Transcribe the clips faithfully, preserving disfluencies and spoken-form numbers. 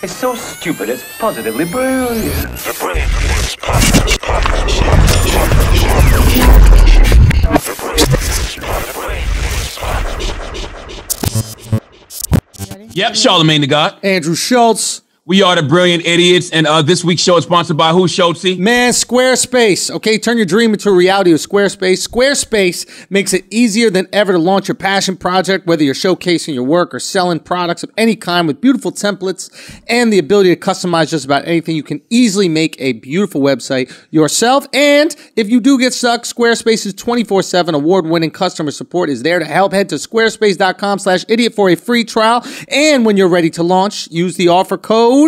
It's so stupid, it's positively brilliant. The Brilliant Idiots Podcast. Yep, Charlamagne Tha God. Andrew Schulz. We are the Brilliant Idiots, and uh, this week's show is sponsored by who, Schultzy? Man, Squarespace. Okay, turn your dream into a reality with Squarespace. Squarespace makes it easier than ever to launch your passion project, whether you're showcasing your work or selling products of any kind with beautiful templates and the ability to customize just about anything. You can easily make a beautiful website yourself, and if you do get stuck, Squarespace's twenty-four seven award-winning customer support is there to help. Head to squarespace dot com slash idiot for a free trial, and when you're ready to launch, use the offer code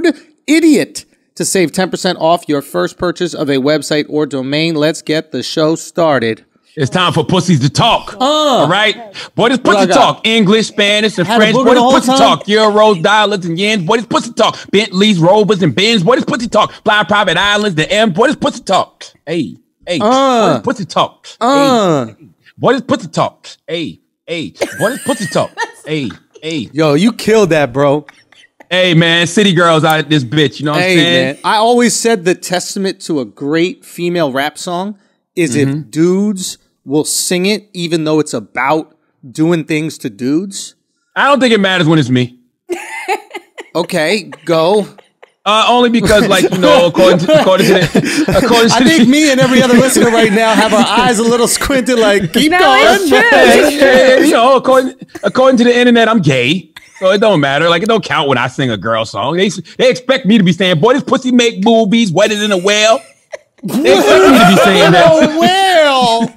IDIOT to save ten percent off your first purchase of a website or domain. Let's get the show started. It's time for pussies to talk. Uh, all right? Boy, this pussy talk. English, Spanish, and French. Boy, this pussy talk. Euros, dialects, and yens. Boy, this pussy talk. Bentleys, Rovers, and Benz. Boy, this pussy talk. Fly private islands, the M. Boy, this pussy talk. Hey, hey. Uh, boy, this pussy talk. Uh, hey, hey. Boy, this pussy talk. Hey, hey. Boy, this pussy talk. Hey, hey. Yo, you killed that, bro. Hey, man, City Girls out this bitch, you know what hey, I'm saying? Man. I always said the testament to a great female rap song is mm-hmm. if dudes will sing it even though it's about doing things to dudes. I don't think it matters when it's me. Okay, go. Uh, only because, like, you know, according to, according to the... According to I think the, me and every other listener right now have our eyes a little squinted, like, keep no, going. It's true, it's true. You know, according, according to the internet, I'm gay. So it don't matter. Like, it don't count when I sing a girl song. They they expect me to be saying, boy, this pussy make boobies wetter than a whale. They expect me to be saying that. Whale.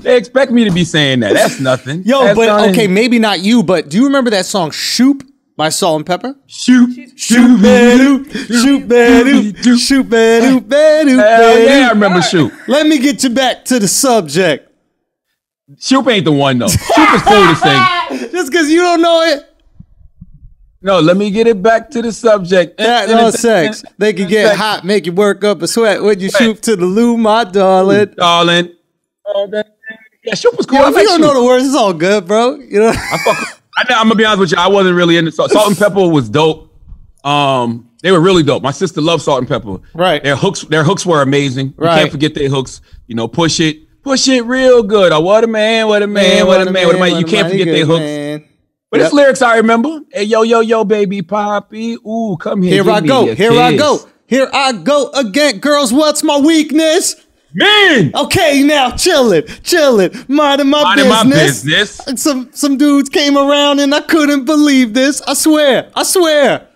They expect me to be saying that. That's nothing. Yo, That's but nothing. Okay, maybe not you, but do you remember that song Shoop by Salt-N-Pepa? Shoop, shoop, ba-doop, shoop, ba-doop, shoop, ba-doop, ba-doop. Hell yeah, I remember Shoop. Let me get you back to the subject. Shoop ain't the one, though. Shoop is cool to sing. Just because you don't know it. No, let me get it back to the subject. That no sex. They can get hot, make you work up a sweat when you shoop to the loo, my darling. Darling. Yeah, Shoop was cool. Yeah, if you don't know the words, it's all good, bro. You know? I fuck, I, I'm going to be honest with you. I wasn't really into Salt. Salt and Pepper was dope. Um, they were really dope. My sister loved Salt and Pepper. Right. Their hooks, their hooks were amazing. Right. You can't forget their hooks. You know, push it. Push it real good. Oh, what a man, what a man, what a man, what a man. You can't forget their hooks. But it's lyrics I remember. Hey, yo, yo, yo, baby poppy. Ooh, come here. Here I go. Here I go. Here I go again. Girls, what's my weakness? Men. Okay, now chillin', chillin', minding my business. Minding my business. Some some dudes came around and I couldn't believe this. I swear, I swear.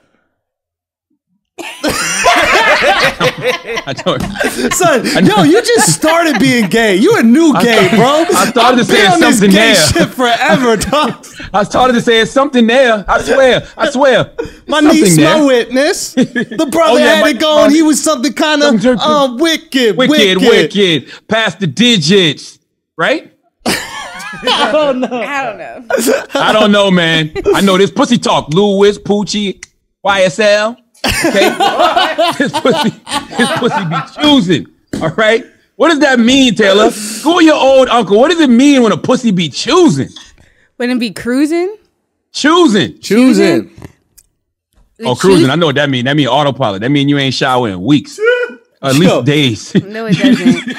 I don't, Son, I yo, you just started being gay. You a new gay, I bro. I started to say something there. Shit forever, dog. I started to say something there. I swear, I swear. My something niece, there. My witness. The brother oh, yeah, had my, it going. My, he was something kind of uh, wicked, wicked, wicked, wicked. Past the digits, right? I don't know. I don't know. I don't know, man. I know this pussy talk. Lewis, Poochie, Y S L. Okay, his pussy, his pussy be choosing. All right, what does that mean, Taylor? Who your old uncle? What does it mean when a pussy be choosing? Wouldn't it be cruising? Choosing, choosing. Oh, cruising! I know what that means. That means autopilot. That means you ain't showered in weeks, or at least days. No, it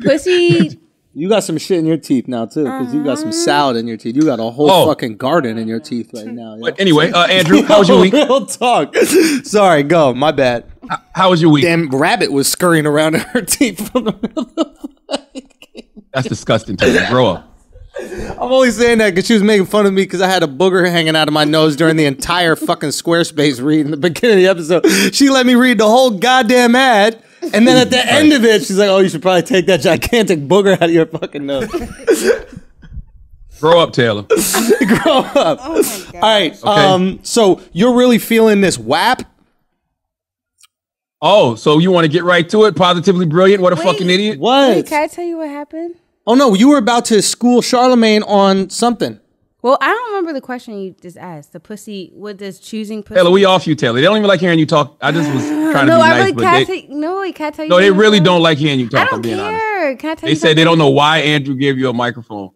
doesn't. Pussy. You got some shit in your teeth now too, because you got some salad in your teeth. You got a whole oh. fucking garden in your teeth right now. Yo. But anyway, uh, Andrew, how was your week? Real talk. Sorry, go. My bad. H how was your week? Damn, rabbit was scurrying around in her teeth from the middle of the That's disgusting. Taylor. Grow up. I'm only saying that because she was making fun of me because I had a booger hanging out of my nose during the entire fucking Squarespace read in the beginning of the episode. She let me read the whole goddamn ad. And then at the end of it, she's like, oh, you should probably take that gigantic booger out of your fucking nose. Grow up, Taylor. Grow up. Oh my God. All right. Okay. Um, so you're really feeling this W A P? Oh, so you want to get right to it? Positively brilliant. What a Wait, fucking idiot. What? Wait, can I tell you what happened? Oh, no. You were about to school Charlamagne on something. Well, I don't remember the question you just asked. The pussy, what does choosing pussy? Taylor, we off you, Taylor. They don't even like hearing you talk. I just was trying no, to be I nice, really but they, no, I can't tell you. No, they really know? don't like hearing you talk. I don't I'm being care. Honest. Can I tell they you said something? They don't know why Andrew gave you a microphone.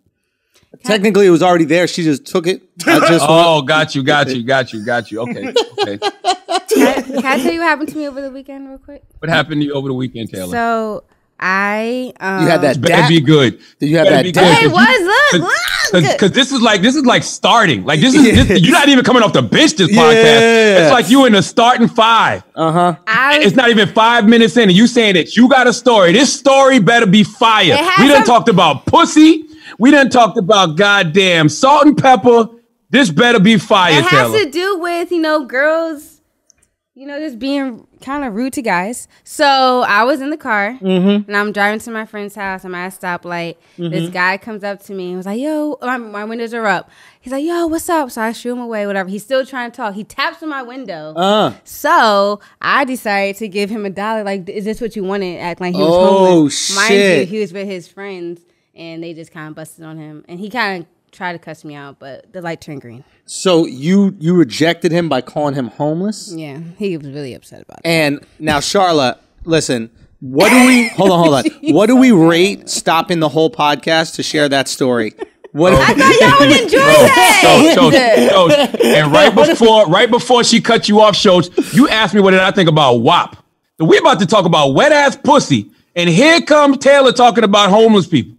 Technically, it was already there. She just took it. I just oh, went. got you, got you, got you, got you. Okay, okay. Can I, can I tell you what happened to me over the weekend real quick? What happened to you over the weekend, Taylor? So I... Um, you had that dap? Be good. Did you have that dap? It was, look, look. Because this is like, this is like starting. Like this is, yeah. this, you're not even coming off the bench this podcast. Yeah. It's like you in the starting five. Uh-huh. I, it's not even five minutes in and you saying that you got a story. This story better be fire. We done some- talked about pussy. We done talked about goddamn salt and pepper. This better be fire. It has Taylor. to do with, you know, girls, you know, just being kind of rude to guys. So I was in the car mm-hmm. and I'm driving to my friend's house. I'm at a stoplight. Mm-hmm. This guy comes up to me and was like, yo, my, my windows are up. He's like, yo, what's up? So I shoo him away, whatever. He's still trying to talk. He taps on my window. Uh. So I decided to give him a dollar. Like, is this what you wanted? Act like he was oh, homeless. Mind shit. you, he was with his friends. And they just kind of busted on him. And he kind of tried to cuss me out, but the light turned green. So you you rejected him by calling him homeless? Yeah, he was really upset about it. And that. Now, Charla, listen, what do we... hold on, hold on. What do we rate stopping the whole podcast to share that story? What I if, thought y'all would enjoy that. So, so, so, and right before, right before she cut you off, Schulz, you asked me what did I think about W A P. So we're about to talk about wet-ass pussy. And here comes Taylor talking about homeless people.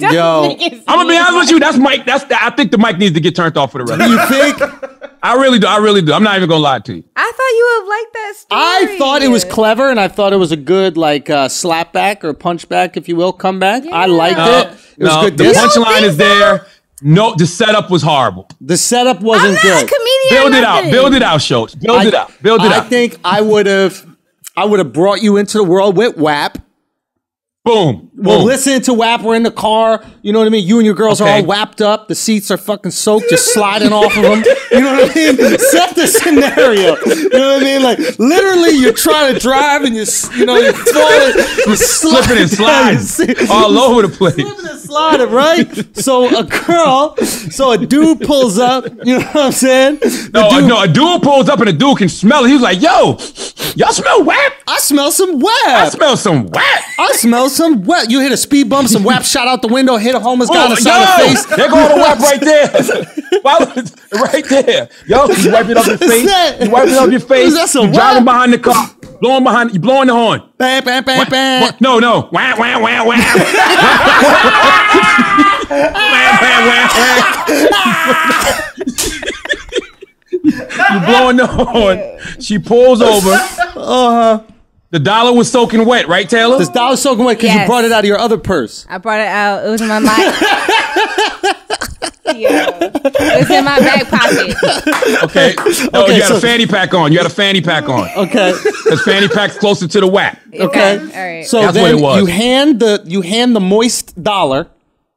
Yo, I'm gonna be honest with you. That's Mike. That's the, I think the mic needs to get turned off for the rest. Do you think? I really do. I really do. I'm not even gonna lie to you. I thought you would like that story. I thought it was clever, and I thought it was a good like uh, slap back or punch back, if you will, come back. Yeah. I liked no, it. It no, was good. The punchline is there. So? No, the setup was horrible. The setup wasn't I'm not good. A comedian Build nothing. it out. Build it out, Schulz. Build I, it out. Build it I out. I think I would have. I would have brought you into the world with W A P. Boom. We're boom. listening to W A P. We're in the car. You know what I mean? You and your girls okay. are all W A P'd up. The seats are fucking soaked, just sliding off of them. You know what I mean? Set the scenario. You know what I mean? Like, literally, you're trying to drive and you're, you know, you're falling. You're slipping and sliding all over the place. Slipping and sliding, right? So a girl, so a dude pulls up. You know what I'm saying? The no, dude, no, a dude pulls up and a dude can smell it. He's like, yo, y'all smell W A P? I smell some W A P. I smell some W A P. I smell some W A P. You hit a speed bump, some W A P shot out the window, hit a homeless guy in the side of the face. They're going to W A P right there. Right there. Yo, you wipe it up your face. You wipe it up your face. That's you driving behind the car. Blowing behind, you blowing the horn. Bam, bam, bam, bam. No, no. Wham, wham, wham, wham. Wham, wham, wham, wham. You blowing the horn. She pulls over. Uh-huh. The dollar was soaking wet, right, Taylor? This dollar was soaking wet because yes. you brought it out of your other purse. I brought it out. It was in my mic. It was in my back pocket. Okay. No, okay, you had so- a fanny pack on. You had a fanny pack on. Okay. Because fanny pack's closer to the W A P. Okay. All right. So that's then what it was. You hand the you hand the moist dollar.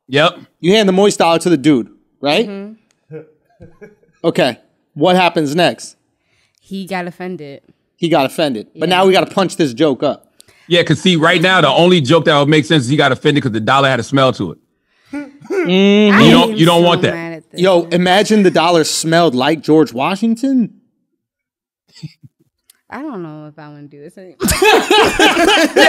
Yep. You hand the moist dollar to the dude, right? Mm-hmm. Okay. What happens next? He got offended. He got offended. But yeah. now we got to punch this joke up. Yeah, because see, right now, the only joke that would make sense is he got offended because the dollar had a smell to it. Mm-hmm. You don't, you don't so want that. Yo, imagine the dollar smelled like George Washington. I don't know if I want to do this anymore. Yeah,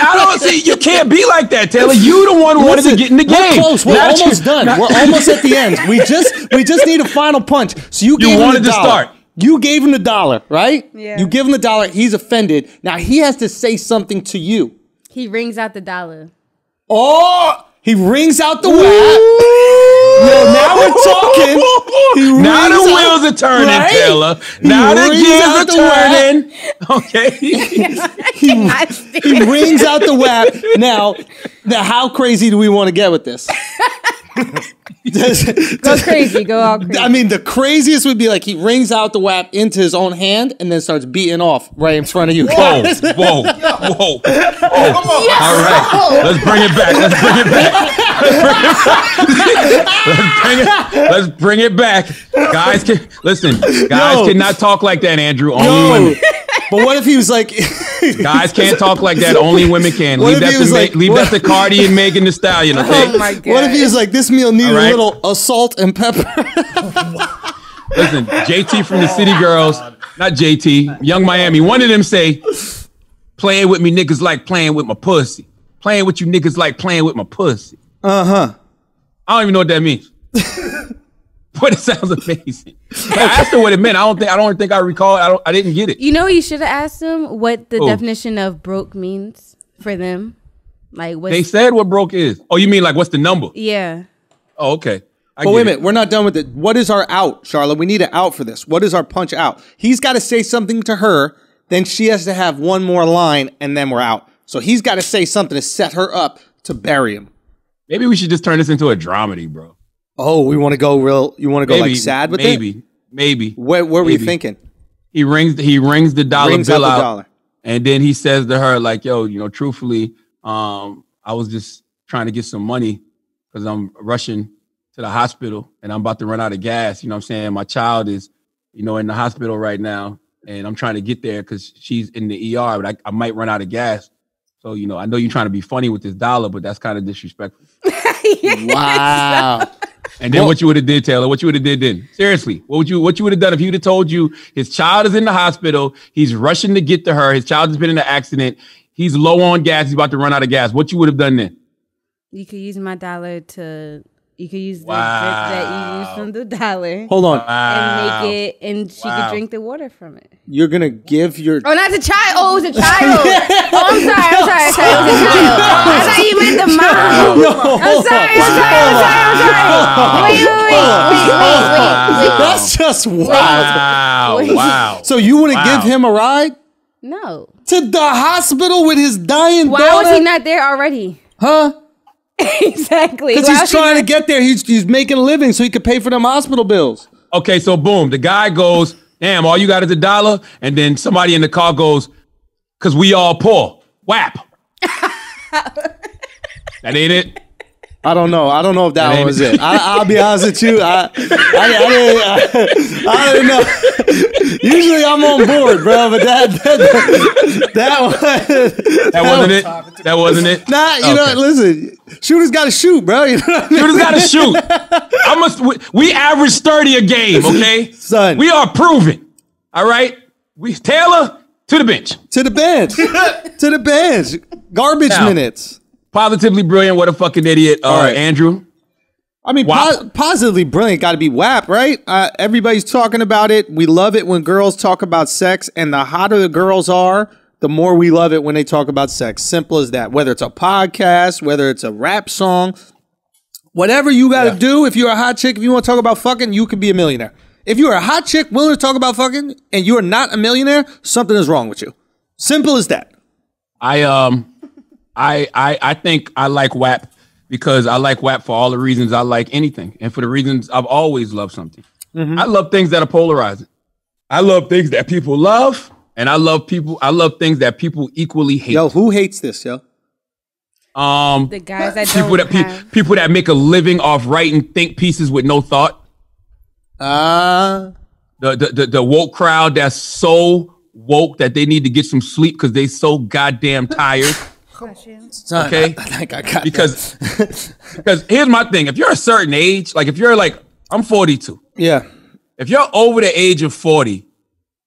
I don't see. You can't be like that, Taylor. You the one who wanted to get in the game. We're close. We're Not almost you. done. Not- We're almost at the end. We just we just need a final punch. So you, you wanted to start. You gave him the dollar, right? Yeah. You give him the dollar. He's offended. Now he has to say something to you. He rings out the dollar. Oh, he rings out the W A P. Yo, now we're talking. Now the wheels out, are turning, right? Taylor. Now the gears are the turning. W A P. Okay. he, he rings out the W A P. Now, now, how crazy do we want to get with this? does, does, go crazy. Go all crazy. I mean, the craziest would be like he rings out the W A P into his own hand and then starts beating off right in front of you. Whoa, whoa, whoa. whoa. Oh, yes. All right. Let's bring it back. Let's bring it back. Let's bring it back. Let's bring it back. Guys can listen. Guys Yo. cannot talk like that, Andrew. Only Yo. women. But what if he was like? Guys can't talk like that. Only women can. Leave that to like, Ma- leave that to Cardi and Megan Thee Stallion. Okay. Oh my God. What if he was like? This meal needed right. a little salt and pepper. Listen, J T from the City Girls, not J T, Young Miami. One of them say, "Playing with me niggas like playing with my pussy. Playing with you niggas like playing with my pussy." Uh huh. I don't even know what that means. But it sounds amazing. Like, I asked her what it meant. I don't think I don't think I recall. I don't. I didn't get it. You know, you should have asked them what the Ooh. definition of broke means for them. Like what they said, what broke is. Oh, you mean like what's the number? Yeah. Oh, okay. I but wait a minute, it. We're not done with it. What is our out, Charlotte? We need an out for this. What is our punch out? He's got to say something to her. Then she has to have one more line, and then we're out. So he's got to say something to set her up to bury him. Maybe we should just turn this into a dramedy, bro. Oh, we want to go real. You want to go maybe, like sad with maybe, it? Maybe, maybe. Where, where maybe. were you thinking? He rings. He rings the dollar rings bill out, the dollar. And then he says to her, like, "Yo, you know, truthfully, um, I was just trying to get some money because I'm rushing to the hospital and I'm about to run out of gas. You know what I'm saying? My child is, you know, in the hospital right now, and I'm trying to get there because she's in the E R, but I, I might run out of gas. So, you know, I know you're trying to be funny with this dollar, but that's kind of disrespectful." Yes. Wow. And then well, what you would have did, Taylor, what you would have did then? Seriously, what would you what you would have done if he would have told you his child is in the hospital, he's rushing to get to her, his child has been in an accident, he's low on gas, he's about to run out of gas. What you would have done then? You could use my dollar to, you could use wow. the drink that you use from the dollar. Hold on. Wow. And make it, and she wow. could drink the water from it. You're going to give your... Oh, not the child. Oh, it was a child. Oh, I'm sorry. I'm sorry. I'm sorry. It was a child. I thought you meant the mom. No. I'm sorry. I'm sorry. I'm sorry. I'm sorry. Wait, wait, wait. Wait, wait, wait. That's just wild. Wow. Wow. So you wouldn't wow. give him a ride? No. To the hospital with his dying Why daughter? Why was he not there already? Huh? Exactly. Because he's trying to get there. He's he's making a living so he could pay for them hospital bills. Okay, so boom, the guy goes, "Damn, all you got is a dollar," and then somebody in the car goes, "Cause we all poor." W A P. That ain't it. I don't know. I don't know if that, that one was it. it. I, I'll be honest with you. I I, I, didn't, I, I didn't know. Usually I'm on board, bro, but that that, that one that, that wasn't was, it. That wasn't it. Nah, you okay. know. Listen, shooters got to shoot, bro. You know what I mean? Shooters got to shoot. I must. We, we average thirty a game, okay, son. We are proven. All right, we Taylor to the bench. To the bench. To the bench. Garbage now, minutes. Positively brilliant. What a fucking idiot. All uh, right, Andrew. I mean, po- positively brilliant. Got to be W A P, right? Uh, everybody's talking about it. We love it when girls talk about sex. And the hotter the girls are, the more we love it when they talk about sex. Simple as that. Whether it's a podcast, whether it's a rap song, whatever you got to yeah. do. If you're a hot chick, if you want to talk about fucking, you could be a millionaire. If you're a hot chick willing to talk about fucking and you are not a millionaire, something is wrong with you. Simple as that. I, um... I, I I think I like W A P because I like W A P for all the reasons I like anything and for the reasons I've always loved something. Mm-hmm. I love things that are polarizing. I love things that people love, and I love people. I love things that people equally hate. Yo, who hates this, yo? Um, the guys that people don't that pe- people that make a living off writing think pieces with no thought. Uh the the the, the woke crowd that's so woke that they need to get some sleep because they so goddamn tired. Son, okay, I, I think I got because because here's my thing. If you're a certain age, like if you're like I'm forty-two, yeah. If you're over the age of forty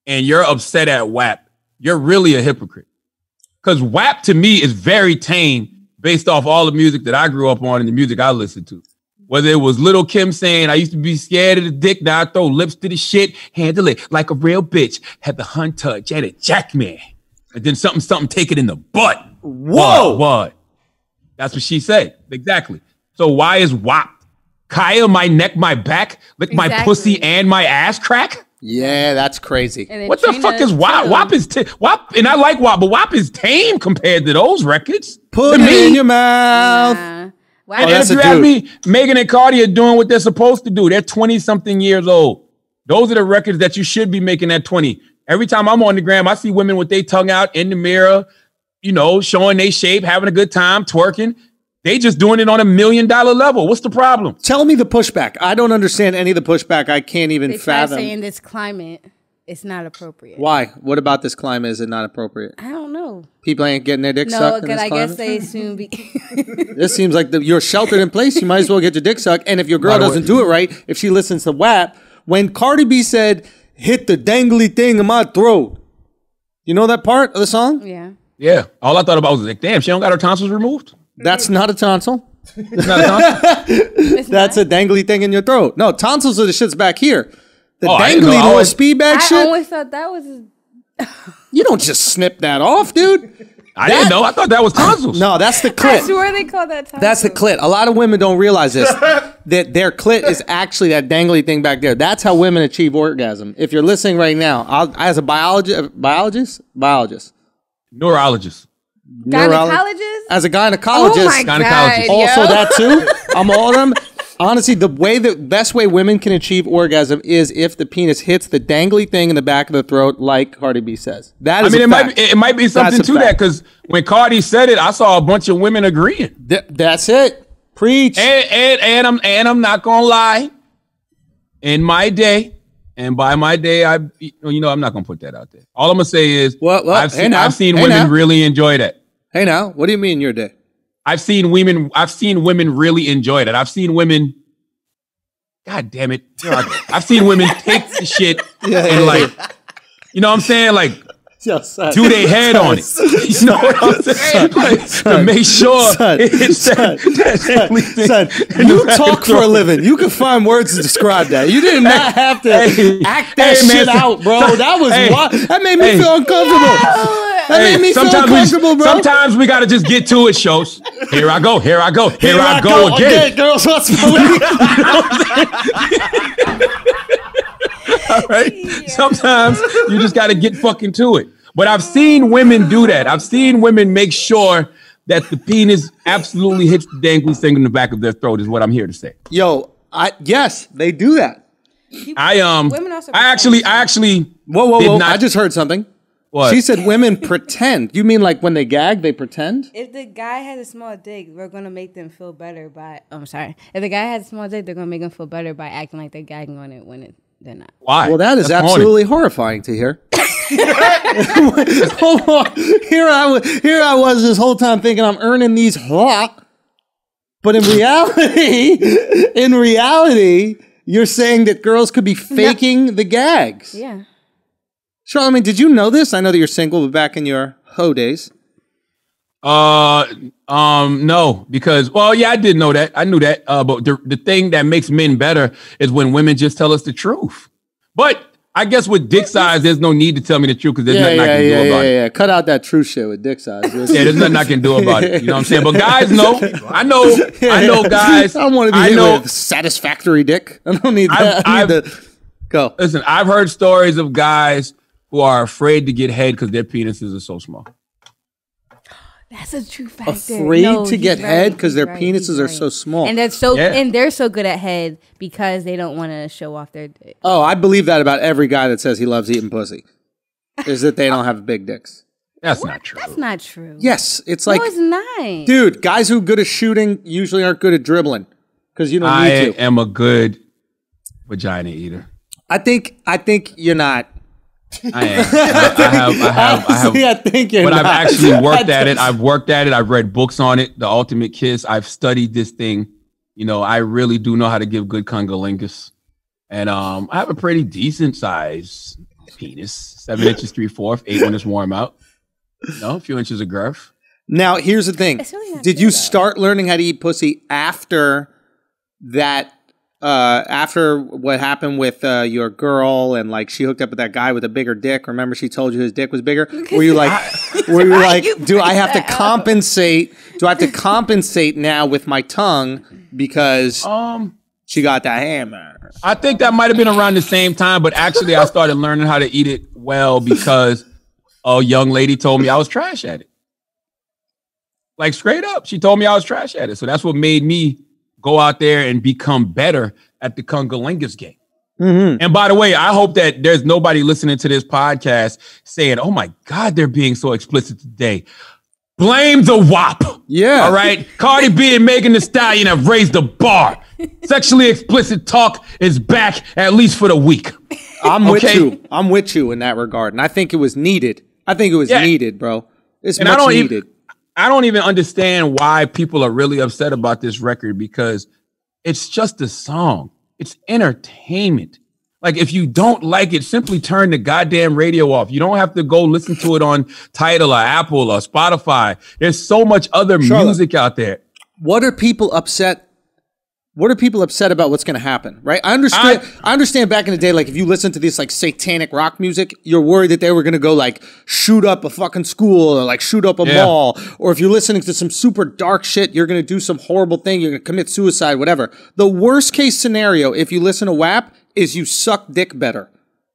and you're upset at W A P, you're really a hypocrite. Because W A P to me is very tame, based off all the music that I grew up on and the music I listened to. Whether it was Lil' Kim saying, "I used to be scared of the dick, now I throw lips to the shit, handle it like a real bitch." Had the hunter Janet Jackson, and then something something take it in the butt. Whoa! What, what? That's what she said. Exactly. So why is W A P? Kaya, my neck, my back, lick exactly. my pussy and my ass crack? Yeah, that's crazy. What Trina the fuck is W A P? Too. W A P is t- W A P, and I like W A P, but W A P is tame compared to those records. Put it me. in your mouth. Nah. Wow. And, oh, and if you ask me, Megan and Cardi are doing what they're supposed to do. They're twenty-something years old. Those are the records that you should be making at twenty. Every time I'm on the gram, I see women with their tongue out in the mirror, you know, showing they shape, having a good time, twerking. They just doing it on a million dollar level. What's the problem? Tell me the pushback. I don't understand any of the pushback. I can't even they fathom. They're saying this climate is not appropriate. Why? What about this climate is it not appropriate? I don't know. People ain't getting their dick no, sucked in this I climate? No, because I guess they soon be... This seems like the, you're sheltered in place. You might as well get your dick sucked. And if your girl doesn't do it right, if she listens to W A P, when Cardi B said, "Hit the dangly thing in my throat," you know that part of the song? Yeah. Yeah, all I thought about was like, damn, she don't got her tonsils removed. That's not a tonsil. It's not a tonsil? That's not a dangly thing in your throat. No, tonsils are the shits back here. The oh, dangly little always, speed bag I shit. I always thought that was... You don't just snip that off, dude. I that, didn't know. I thought that was tonsils. No, that's the clit. I swear they call that tonsils. That's the clit. A lot of women don't realize this, that their clit is actually that dangly thing back there. That's how women achieve orgasm. If you're listening right now, I'll, as a biologist, biologist, biologist, neurologist, gynecologist, as a gynecologist, oh my gynecologist. God, also yo. That too. I'm all of them. Honestly, the way the best way women can achieve orgasm is if the penis hits the dangly thing in the back of the throat, like Cardi B says. That is I mean, a it fact. might be, it might be something to that, because when Cardi said it, I saw a bunch of women agreeing. Th that's it. Preach. And, and and I'm and I'm not gonna lie. In my day, and by my day, I you know I'm not gonna put that out there. All I'm gonna say is what, what? I've seen, hey now. I've seen hey women now. really enjoy that. Hey now, what do you mean your day? I've seen women. I've seen women really enjoy that. I've seen women. God damn it! I've seen women take the shit yeah, and yeah, like, yeah. you know what I'm saying? Like, Yo, do they head son, on it? Son, you know what I'm saying? Son, like, son, to make sure. Son, it's son, son, son, you talk for a living. You can find words to describe that. You did not hey, have to hey, act that hey, shit man, out, bro. Son, that was hey, wild. That made me hey, feel uncomfortable. No! That hey, made me feel uncomfortable, bro. Sometimes we gotta just get to it, shows. Here I go, here I go, here, here I, I go, go again. Okay, girls, let's All right. Yeah. Sometimes you just gotta get fucking to it. But I've seen women do that. I've seen women make sure that the penis absolutely hits the dangly thing in the back of their throat. Is what I'm here to say. Yo, I yes, they do that. You, I um, women also I actually, I actually. Whoa, whoa, whoa! Not, I just heard something. What? She said women pretend. You mean like when they gag, they pretend? If the guy has a small dick, we're going to make them feel better by... Oh, I'm sorry. If the guy has a small dick, they're going to make them feel better by acting like they're gagging on it when it, they're not. Why? Well, that is That's absolutely haunted. horrifying to hear. Hold on. Here I, was, here I was this whole time thinking I'm earning these hot. But in reality, in reality, you're saying that girls could be faking no. the gags. Yeah. Charlamagne, did you know this? I know that you're single, but back in your hoe days. Uh, um, no, because, well, yeah, I did know that. I knew that. Uh, but the, the thing that makes men better is when women just tell us the truth. But I guess with dick size, there's no need to tell me the truth because there's yeah, nothing yeah, I can yeah, do about yeah, it. Yeah, yeah, cut out that truth shit with dick size. Yeah, there's nothing I can do about it. You know what I'm saying? But guys know. I know. I know, guys. I want to be with satisfactory dick. I don't need that. I've, I need the, go. Listen, I've heard stories of guys who are afraid to get head because their penises are so small. That's a true fact. Afraid no, to get right, head because their right, penises right. are so small, and that's so yeah. and they're so good at head because they don't want to show off their dick. Oh, I believe that about every guy that says he loves eating pussy, is that they don't have big dicks. That's what? not true. That's not true. Yes, it's like no, it's not. Dude, guys who are good at shooting usually aren't good at dribbling because you don't I need to. I am a good vagina eater. I think. I think you're not. I am. I, I have, I have, I have. See, I think you're but not. I've actually worked at it. I've worked at it. I've read books on it. The Ultimate Kiss. I've studied this thing. You know, I really do know how to give good cunnilingus, and um, I have a pretty decent size penis, seven inches three fourths, eight when it's warm out. You know, a few inches of girth. Now, here's the thing: really did you though. start learning how to eat pussy after that? Uh, after what happened with uh, your girl and like she hooked up with that guy with a bigger dick, remember she told you his dick was bigger? Were you like, were you like, you do I have to compensate? Out. Do I have to compensate now with my tongue because um, she got that hammer? I think that might have been around the same time, but actually I started learning how to eat it well because a young lady told me I was trash at it. Like straight up, she told me I was trash at it. So that's what made me go out there and become better at the cunnilingus game. Mm-hmm. And by the way, I hope that there's nobody listening to this podcast saying, oh my God, they're being so explicit today. Blame the W A P. Yeah. All right. Cardi B and Megan Thee Stallion have raised the bar. Sexually explicit talk is back, at least for the week. I'm okay? with you. I'm with you in that regard. And I think it was needed. I think it was yeah. needed, bro. It's and much I don't needed. Even I don't even understand why people are really upset about this record because it's just a song. It's entertainment. Like, if you don't like it, simply turn the goddamn radio off. You don't have to go listen to it on Tidal or Apple or Spotify. There's so much other Charlotte, music out there. What are people upset? What are people upset about what's going to happen, right? I understand I, I understand back in the day, like, if you listen to this, like, satanic rock music, you're worried that they were going to go, like, shoot up a fucking school or, like, shoot up a yeah. mall. Or if you're listening to some super dark shit, you're going to do some horrible thing. You're going to commit suicide, whatever. The worst case scenario, if you listen to W A P, is you suck dick better.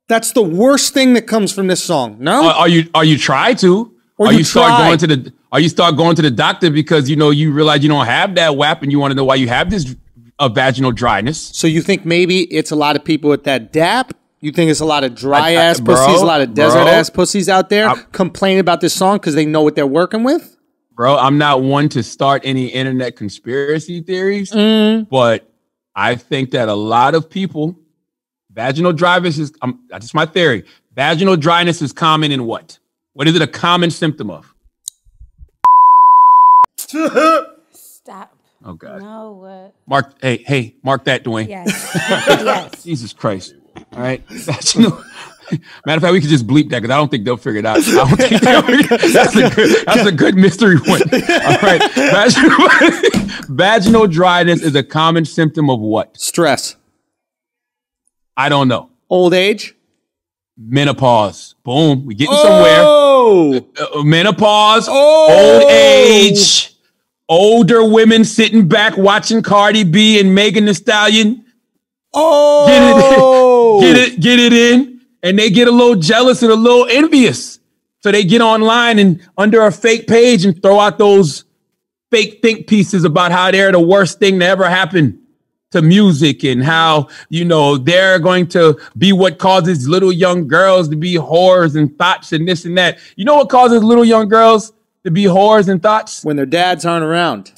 That's the worst thing that comes from this song. No, are, are you are you try to? Or are you, you start going to the? Are you start going to the doctor because you know you realize you don't have that W A P and you want to know why you have this uh, vaginal dryness? So you think maybe it's a lot of people with that D A P? You think it's a lot of dry I, I, ass bro, pussies, a lot of desert bro, ass pussies out there I, complaining about this song because they know what they're working with? Bro, I'm not one to start any internet conspiracy theories, mm. but I think that a lot of people. Vaginal dryness is, um, that's my theory. Vaginal dryness is common in what? What is it a common symptom of? Stop. Oh, God. No. Uh... Mark, hey, hey, mark that, Dwayne. Yes. Yes. Jesus Christ. All right. Vaginal. Matter of fact, we could just bleep that because I don't think they'll figure it out. I don't think they'll figure it. That's a good, that's a good mystery one. All right. Vaginal, vaginal dryness is a common symptom of what? Stress. I don't know. Old age? Menopause. Boom. We're getting oh! somewhere. Uh, menopause. Oh! Old age. Older women sitting back watching Cardi B and Megan Thee Stallion. Oh! Get it, get it, get it in. And they get a little jealous and a little envious. So they get online and under a fake page and throw out those fake think pieces about how they're the worst thing to ever happen to music and how, you know, they're going to be what causes little young girls to be whores and thoughts and this and that. You know what causes little young girls to be whores and thoughts? When their dads aren't around.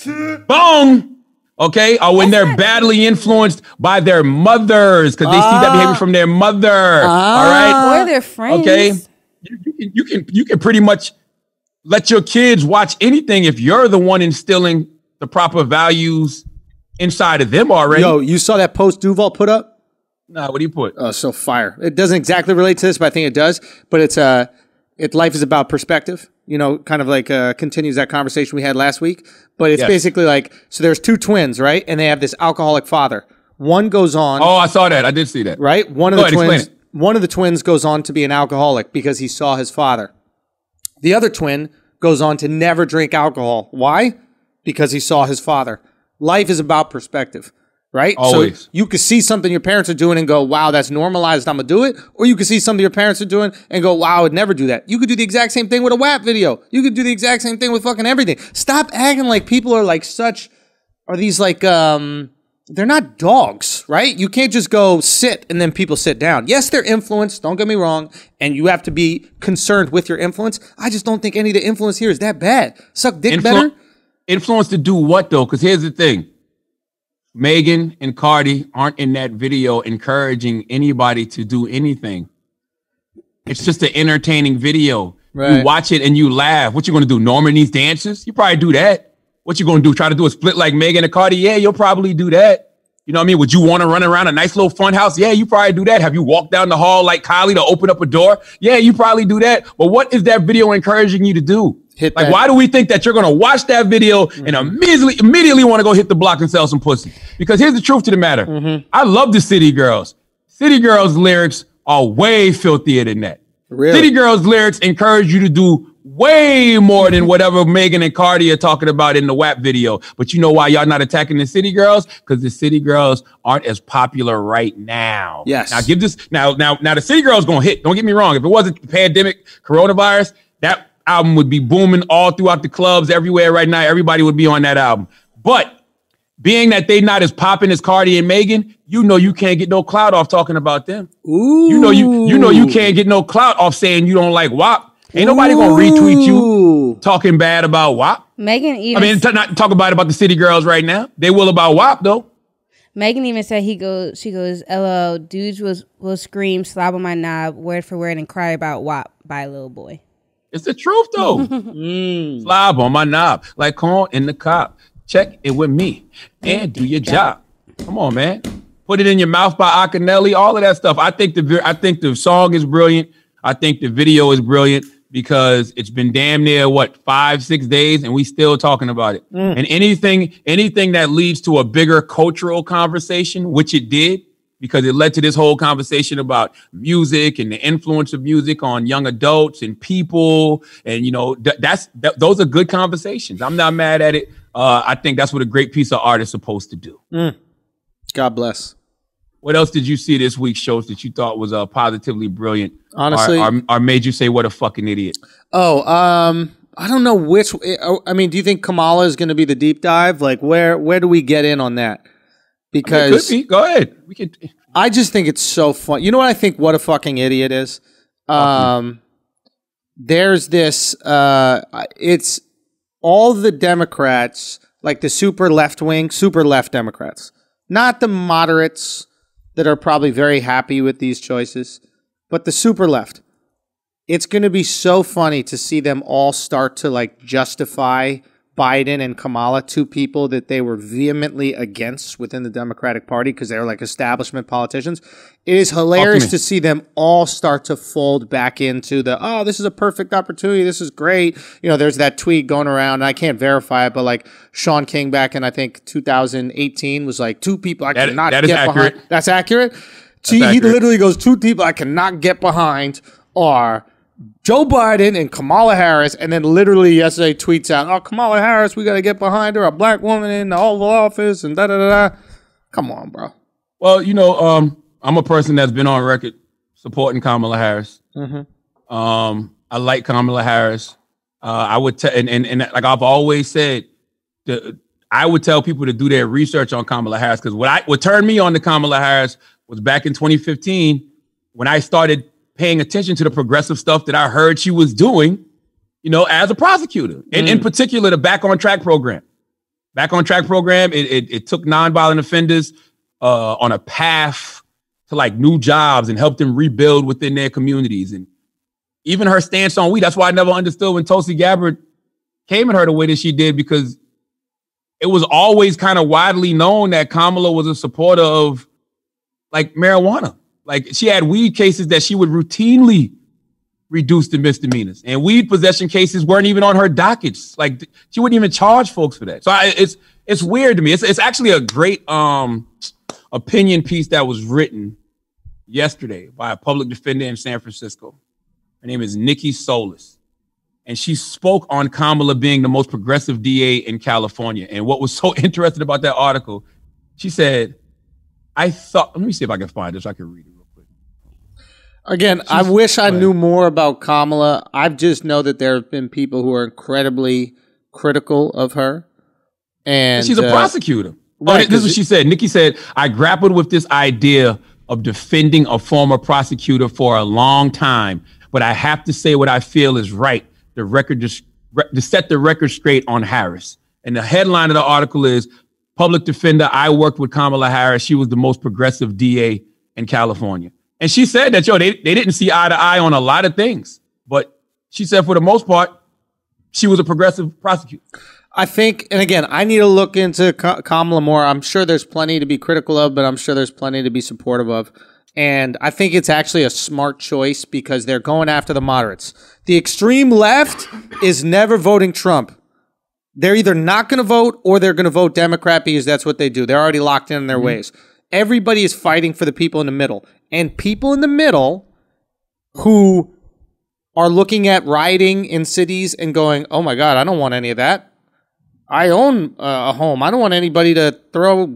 Boom! Okay? Or when they're badly influenced by their mothers because they uh, see that behavior from their mother. Uh, all right? Or their friends. Okay? You, you, can, you, can, you can pretty much let your kids watch anything if you're the one instilling the proper values inside of them already. Yo, you saw that post Duval put up? Nah, what do you put? Oh, so fire. It doesn't exactly relate to this, but I think it does. But it's uh, it life is about perspective. You know, kind of like uh, continues that conversation we had last week. But it's yes. basically like, so there's two twins, right? And they have this alcoholic father. One goes on. Oh, I saw that. I did see that. Right? One of Go the ahead, twins. One of the twins goes on to be an alcoholic because he saw his father. The other twin goes on to never drink alcohol. Why? Because he saw his father. Life is about perspective, right? Always. So you could see something your parents are doing and go, wow, that's normalized, I'm going to do it. Or you could see something your parents are doing and go, wow, I would never do that. You could do the exact same thing with a W A P video. You could do the exact same thing with fucking everything. Stop acting like people are like such, are these like, um, they're not dogs, right? You can't just go sit and then people sit down. Yes, they're influenced, don't get me wrong, and you have to be concerned with your influence. I just don't think any of the influence here is that bad. Suck dick Influ- better. Influence to do what, though? Because here's the thing. Megan and Cardi aren't in that video encouraging anybody to do anything. It's just an entertaining video. Right. You watch it and you laugh. What you going to do? Norman these dances? You probably do that. What you going to do? Try to do a split like Megan and Cardi? Yeah, you'll probably do that. You know what I mean? Would you want to run around a nice little fun house? Yeah, you probably do that. Have you walked down the hall like Kylie to open up a door? Yeah, you probably do that. But what is that video encouraging you to do? Hit like, that. Why do we think that you're going to watch that video mm-hmm. and immediately immediately want to go hit the block and sell some pussy? Because here's the truth to the matter. Mm-hmm. I love the City Girls. City Girls lyrics are way filthier than that. Really? City Girls lyrics encourage you to do way more than whatever Megan and Cardi are talking about in the W A P video. But you know why y'all not attacking the City Girls? Because the City Girls aren't as popular right now. Yes. Now give this. Now, now, now the City Girls going to hit. Don't get me wrong. If it wasn't the pandemic, coronavirus, that album would be booming all throughout the clubs everywhere right now. Everybody would be on that album. But being that they not as popping as Cardi and Megan, you know you can't get no clout off talking about them. Ooh. You know you you know you can't get no clout off saying you don't like W A P. Ain't nobody gonna retweet you talking bad about W A P. Megan even I mean t- not talk about about the City Girls right now. They will about W A P though. Megan even said he goes she goes, L O L dudes will will scream, slob on my knob, word for word, and cry about W A P by Lil Boy. It's the truth, though. mm. Slob on my knob, like corn in the cob. Check it with me and do your job. Come on, man. Put It in Your Mouth by Akinyele, all of that stuff. I think the I think the song is brilliant. I think the video is brilliant because it's been damn near what five, six days, and we still talking about it. Mm. And anything, anything that leads to a bigger cultural conversation, which it did, because it led to this whole conversation about music and the influence of music on young adults and people. And, you know, th- that's th- those are good conversations. I'm not mad at it. Uh, I think that's what a great piece of art is supposed to do. Mm. God bless. What else did you see this week's shows that you thought was uh, positively brilliant? Honestly. Or, or, or made you say, what a fucking idiot? Oh, um... I don't know which. I mean, do you think Kamala is going to be the deep dive? Like, where where do we get in on that? Because I mean, it could be. Go ahead. We can. I just think it's so fun. You know what I think? What a fucking idiot is. Um, there's this. Uh, it's all the Democrats, like the super left wing, super left Democrats, not the moderates that are probably very happy with these choices, but the super left. It's going to be so funny to see them all start to like justify Biden and Kamala, two people that they were vehemently against within the Democratic Party because they were like establishment politicians. It is hilarious Ultimate. to see them all start to fold back into the, oh, this is a perfect opportunity. This is great. You know, there's that tweet going around. And I can't verify it, but like Sean King back in, I think, two thousand eighteen was like, two people I that, cannot that get accurate. behind. That's accurate. That's he, accurate. He literally goes, two people I cannot get behind are Joe Biden and Kamala Harris, and then literally yesterday tweets out, oh, Kamala Harris, we got to get behind her, a black woman in the Oval Office, and da-da-da-da. Come on, bro. Well, you know, um, I'm a person that's been on record supporting Kamala Harris. Mm-hmm. Um, I like Kamala Harris. Uh, I would tell, and, and, and like I've always said, the, I would tell people to do their research on Kamala Harris, because what, I, what turned me on to Kamala Harris was back in twenty fifteen when I started paying attention to the progressive stuff that I heard she was doing, you know, as a prosecutor. And mm. in particular, the Back on Track program. Back on Track program, it it, it took nonviolent offenders uh, on a path to like new jobs and helped them rebuild within their communities. And even her stance on weed, that's why I never understood when Tulsi Gabbard came at her the way that she did, because it was always kind of widely known that Kamala was a supporter of like marijuana. Like, she had weed cases that she would routinely reduce to misdemeanors. And weed possession cases weren't even on her dockets. Like, she wouldn't even charge folks for that. So I, it's it's weird to me. It's it's actually a great um, opinion piece that was written yesterday by a public defender in San Francisco. Her name is Nikki Solis. And she spoke on Kamala being the most progressive D A in California. And what was so interesting about that article, she said, I thought, let me see if I can find this. I can read it. Again, I wish I knew more about Kamala. I just know that there have been people who are incredibly critical of her. And she's a uh, prosecutor. Right, oh, this is what she said. Nikki said, I grappled with this idea of defending a former prosecutor for a long time, but I have to say what I feel is right. The record just to set the record straight on Harris. And the headline of the article is, Public Defender, I worked with Kamala Harris. She was the most progressive D A in California. And she said that, yo, they, they didn't see eye to eye on a lot of things. But she said, for the most part, she was a progressive prosecutor. I think, and again, I need to look into Kamala more. I'm sure there's plenty to be critical of, but I'm sure there's plenty to be supportive of. And I think it's actually a smart choice because they're going after the moderates. The extreme left is never voting Trump. They're either not going to vote or they're going to vote Democrat because that's what they do. They're already locked in in their mm-hmm. ways. Everybody is fighting for the people in the middle. And people in the middle who are looking at rioting in cities and going, oh, my God, I don't want any of that. I own uh, a home. I don't want anybody to throw,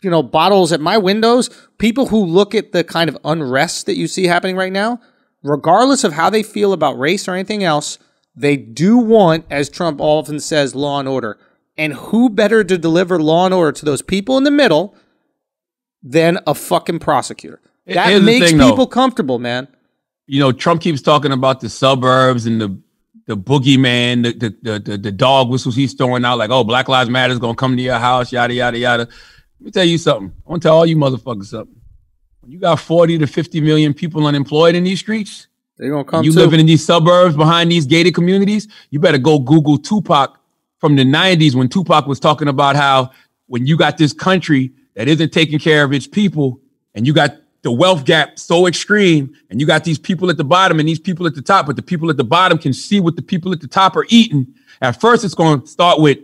you know, bottles at my windows. People who look at the kind of unrest that you see happening right now, regardless of how they feel about race or anything else, they do want, as Trump often says, law and order. And who better to deliver law and order to those people in the middle than a fucking prosecutor? That Here's makes thing, people though. comfortable, man. You know, Trump keeps talking about the suburbs and the the boogeyman, the the the, the dog whistles he's throwing out, like, oh, Black Lives Matter is gonna come to your house, yada yada yada. Let me tell you something. I want to tell all you motherfuckers something. When you got forty to fifty million people unemployed in these streets, they're gonna come. You too. Living in these suburbs behind these gated communities, you better go Google Tupac from the nineties when Tupac was talking about how when you got this country, that isn't taking care of its people, and you got the wealth gap so extreme, and you got these people at the bottom and these people at the top, but the people at the bottom can see what the people at the top are eating. At first, it's going to start with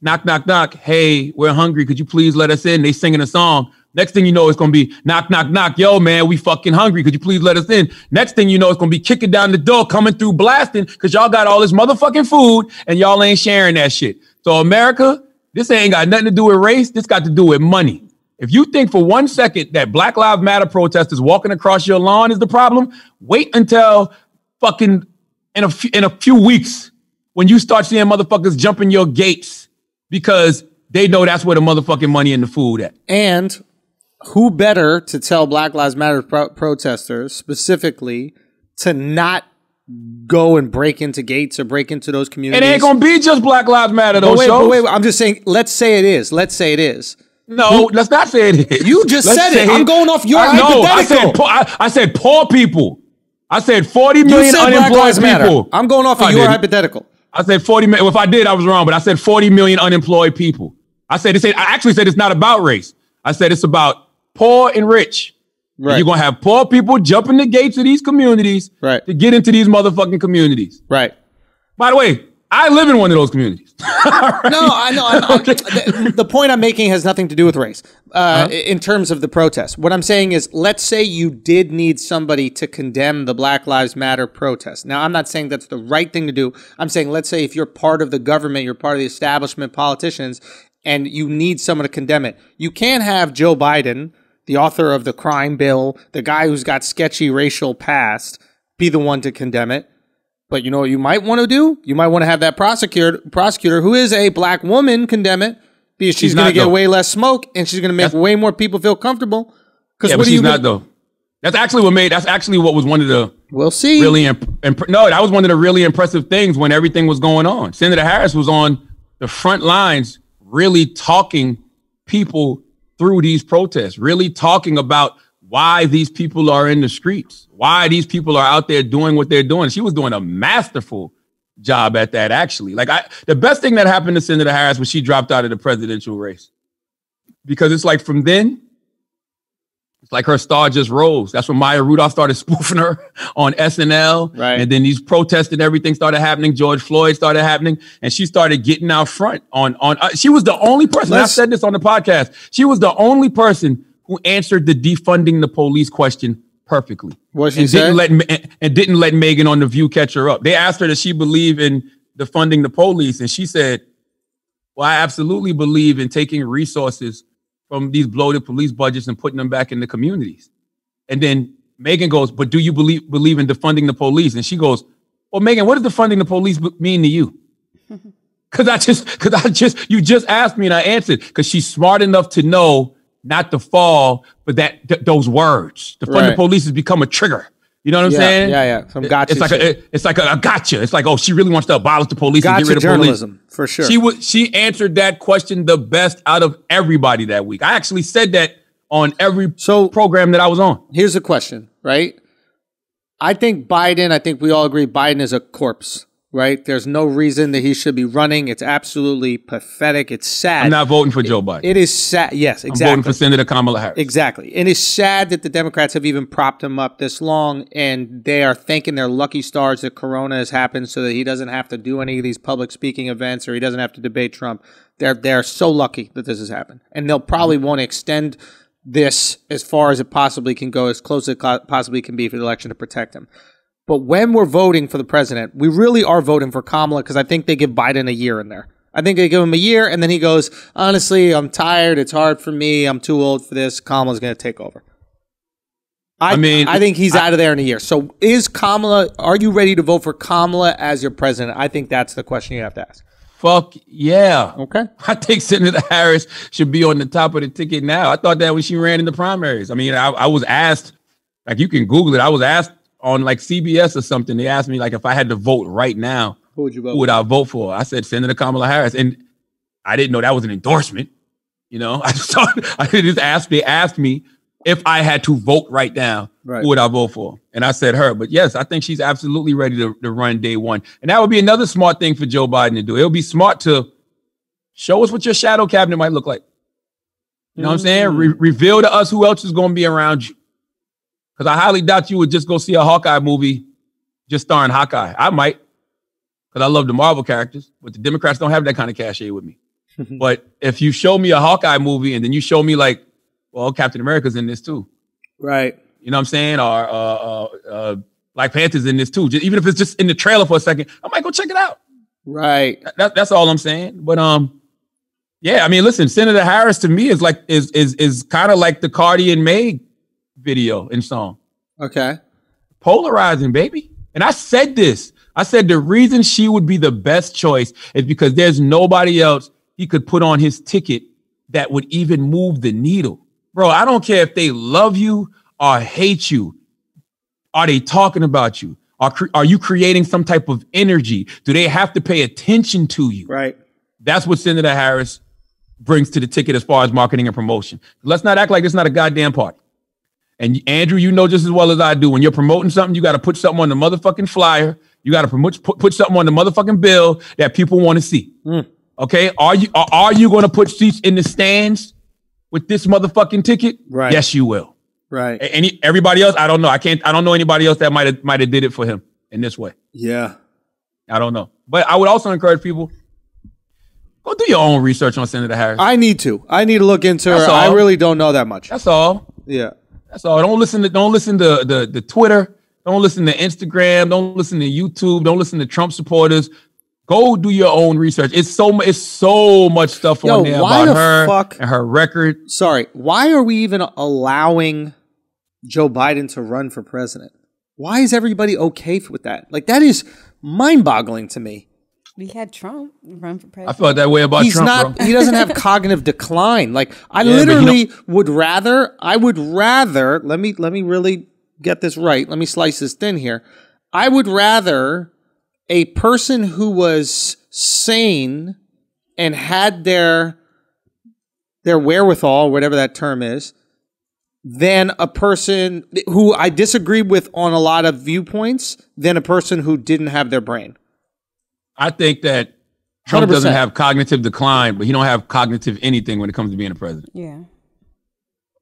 knock, knock, knock. Hey, we're hungry. Could you please let us in? They singing a song. Next thing you know, it's going to be knock, knock, knock. Yo, man, we fucking hungry. Could you please let us in? Next thing you know, it's going to be kicking down the door, coming through, blasting, because y'all got all this motherfucking food and y'all ain't sharing that shit. So America, this ain't got nothing to do with race. This got to do with money. If you think for one second that Black Lives Matter protesters walking across your lawn is the problem, wait until fucking in a, f- in a few weeks when you start seeing motherfuckers jumping your gates because they know that's where the motherfucking money and the food at. And who better to tell Black Lives Matter pro- protesters specifically to not go and break into gates or break into those communities? It ain't going to be just Black Lives Matter, though, wait, wait, wait, wait, I'm just saying, let's say it is. Let's say it is. No, let's not say it is. You just let's said it. it. I'm going off your I, hypothetical. No, I said, po- I, I said poor people. I said forty million said unemployed people. Matter. I'm going off of I your didn't. hypothetical. I said forty million. Well, if I did, I was wrong, but I said forty million unemployed people. I said, I actually said it's not about race. I said it's about poor and rich. Right. And you're going to have poor people jumping the gates of these communities right. to get into these motherfucking communities. Right. By the way, I live in one of those communities. Right? No, I know. I know. The, the point I'm making has nothing to do with race uh, huh? in terms of the protest. What I'm saying is, let's say you did need somebody to condemn the Black Lives Matter protest. Now, I'm not saying that's the right thing to do. I'm saying, let's say if you're part of the government, you're part of the establishment politicians, and you need someone to condemn it. You can't have Joe Biden, the author of the crime bill, the guy who's got sketchy racial past, be the one to condemn it. But you know what you might want to do? You might want to have that prosecutor, prosecutor who is a black woman, condemn it, because she's, she's going to get though. way less smoke, and she's going to make that's, way more people feel comfortable. Yeah, what but are she's you not gonna, though. That's actually what made. That's actually what was one of the. We'll see. Really, imp, imp, no, that was one of the really impressive things when everything was going on. Senator Harris was on the front lines, really talking people through these protests, really talking about why these people are in the streets, why these people are out there doing what they're doing. She was doing a masterful job at that, actually. Like, I, the best thing that happened to Senator Harris was she dropped out of the presidential race. Because it's like from then, it's like her star just rose. That's when Maya Rudolph started spoofing her on S N L. Right. And then these protests and everything started happening. George Floyd started happening. And she started getting out front on... on. Uh, she was the only person, I said this on the podcast, she was the only person who answered the defunding the police question perfectly. What she and said? Didn't let, and, and didn't let Megan on The View catch her up. They asked her, does she believe in defunding the police? And she said, well, I absolutely believe in taking resources from these bloated police budgets and putting them back in the communities. And then Megan goes, but do you believe, believe in defunding the police? And she goes, well, Megan, what does defunding the police mean to you? Because I just, because I just, you just asked me and I answered. Because she's smart enough to know not to fall for that, th- those words. The fund right. the police has become a trigger. You know what I'm yeah, saying? Yeah, yeah. Some gotcha. It's like a, it's like a, a gotcha. It's like, oh, she really wants to abolish the police gotcha and get rid of journalism, police. For sure. She was. She answered that question the best out of everybody that week. I actually said that on every so, program that I was on. Here's a question, right? I think Biden. I think we all agree Biden is a corpse. Right? There's no reason that he should be running. It's absolutely pathetic. It's sad. I'm not voting for Joe Biden. It, it is sad. Yes, exactly. I'm voting for Senator Kamala Harris. Exactly. And it's sad that the Democrats have even propped him up this long, and they are thanking their lucky stars that Corona has happened so that he doesn't have to do any of these public speaking events or he doesn't have to debate Trump. They're, they're so lucky that this has happened. And they'll probably want to extend this as far as it possibly can go, as close as it possibly can be for the election to protect him. But when we're voting for the president, we really are voting for Kamala because I think they give Biden a year in there. I think they give him a year, and then he goes, honestly, I'm tired. It's hard for me. I'm too old for this. Kamala's going to take over. I, I mean, I think he's I, out of there in a year. So is Kamala, are you ready to vote for Kamala as your president? I think that's the question you have to ask. Fuck yeah. Okay. I think Senator Harris should be on the top of the ticket now. I thought that when she ran in the primaries. I mean, I, I was asked, like you can Google it. I was asked on like C B S or something, they asked me like if I had to vote right now, who would you vote? Who would I vote for? I said Senator Kamala Harris, and I didn't know that was an endorsement. You know, I just thought I just asked. They asked me if I had to vote right now, right. who would I vote for? And I said her. But yes, I think she's absolutely ready to, to run day one, and that would be another smart thing for Joe Biden to do. It would be smart to show us what your shadow cabinet might look like. You know what I'm saying? Re- reveal to us who else is going to be around you. Because I highly doubt you would just go see a Hawkeye movie just starring Hawkeye. I might, because I love the Marvel characters, but the Democrats don't have that kind of cachet with me. But if you show me a Hawkeye movie and then you show me like, well, Captain America's in this too. Right. You know what I'm saying? Or uh, uh, uh, Black Panther's in this too. Just, even if it's just in the trailer for a second, I might go check it out. Right. That, that's all I'm saying. But um, yeah, I mean, listen, Senator Harris to me is like is is is kind of like the Cardi and Meg video and song. Okay. Polarizing, baby. And I said this. I said the reason she would be the best choice is because there's nobody else he could put on his ticket that would even move the needle. Bro, I don't care if they love you or hate you. Are they talking about you? Are, cre- are you creating some type of energy? Do they have to pay attention to you? Right. That's what Senator Harris brings to the ticket as far as marketing and promotion. Let's not act like it's not a goddamn party. And Andrew, you know just as well as I do, when you're promoting something, you got to put something on the motherfucking flyer. You got to promote, put, put something on the motherfucking bill that people want to see. Mm. Okay, are you are, are you going to put seats in the stands with this motherfucking ticket? Right. Yes, you will. Right. Any everybody else? I don't know. I can't. I don't know anybody else that might have might have did it for him in this way. Yeah, I don't know. But I would also encourage people go do your own research on Senator Harris. I need to. I need to look into her. I really don't know that much. That's all. Yeah. That's all. Don't listen to don't listen to the the Twitter. Don't listen to Instagram. Don't listen to YouTube. Don't listen to Trump supporters. Go do your own research. It's so it's so much stuff Yo, on there about the her fuck, and her record. Sorry, why are we even allowing Joe Biden to run for president? Why is everybody okay with that? Like, that is mind-boggling to me. We had Trump run for president. I felt that way about He's Trump, not, bro. He doesn't have cognitive decline. Like, I yeah, literally you know- would rather, I would rather, let me, let me really get this right. Let me slice this thin here. I would rather a person who was sane and had their their wherewithal, whatever that term is, than a person who I disagreed with on a lot of viewpoints, than a person who didn't have their brain. I think that Trump one hundred percent doesn't have cognitive decline, but he don't have cognitive anything when it comes to being a president. Yeah.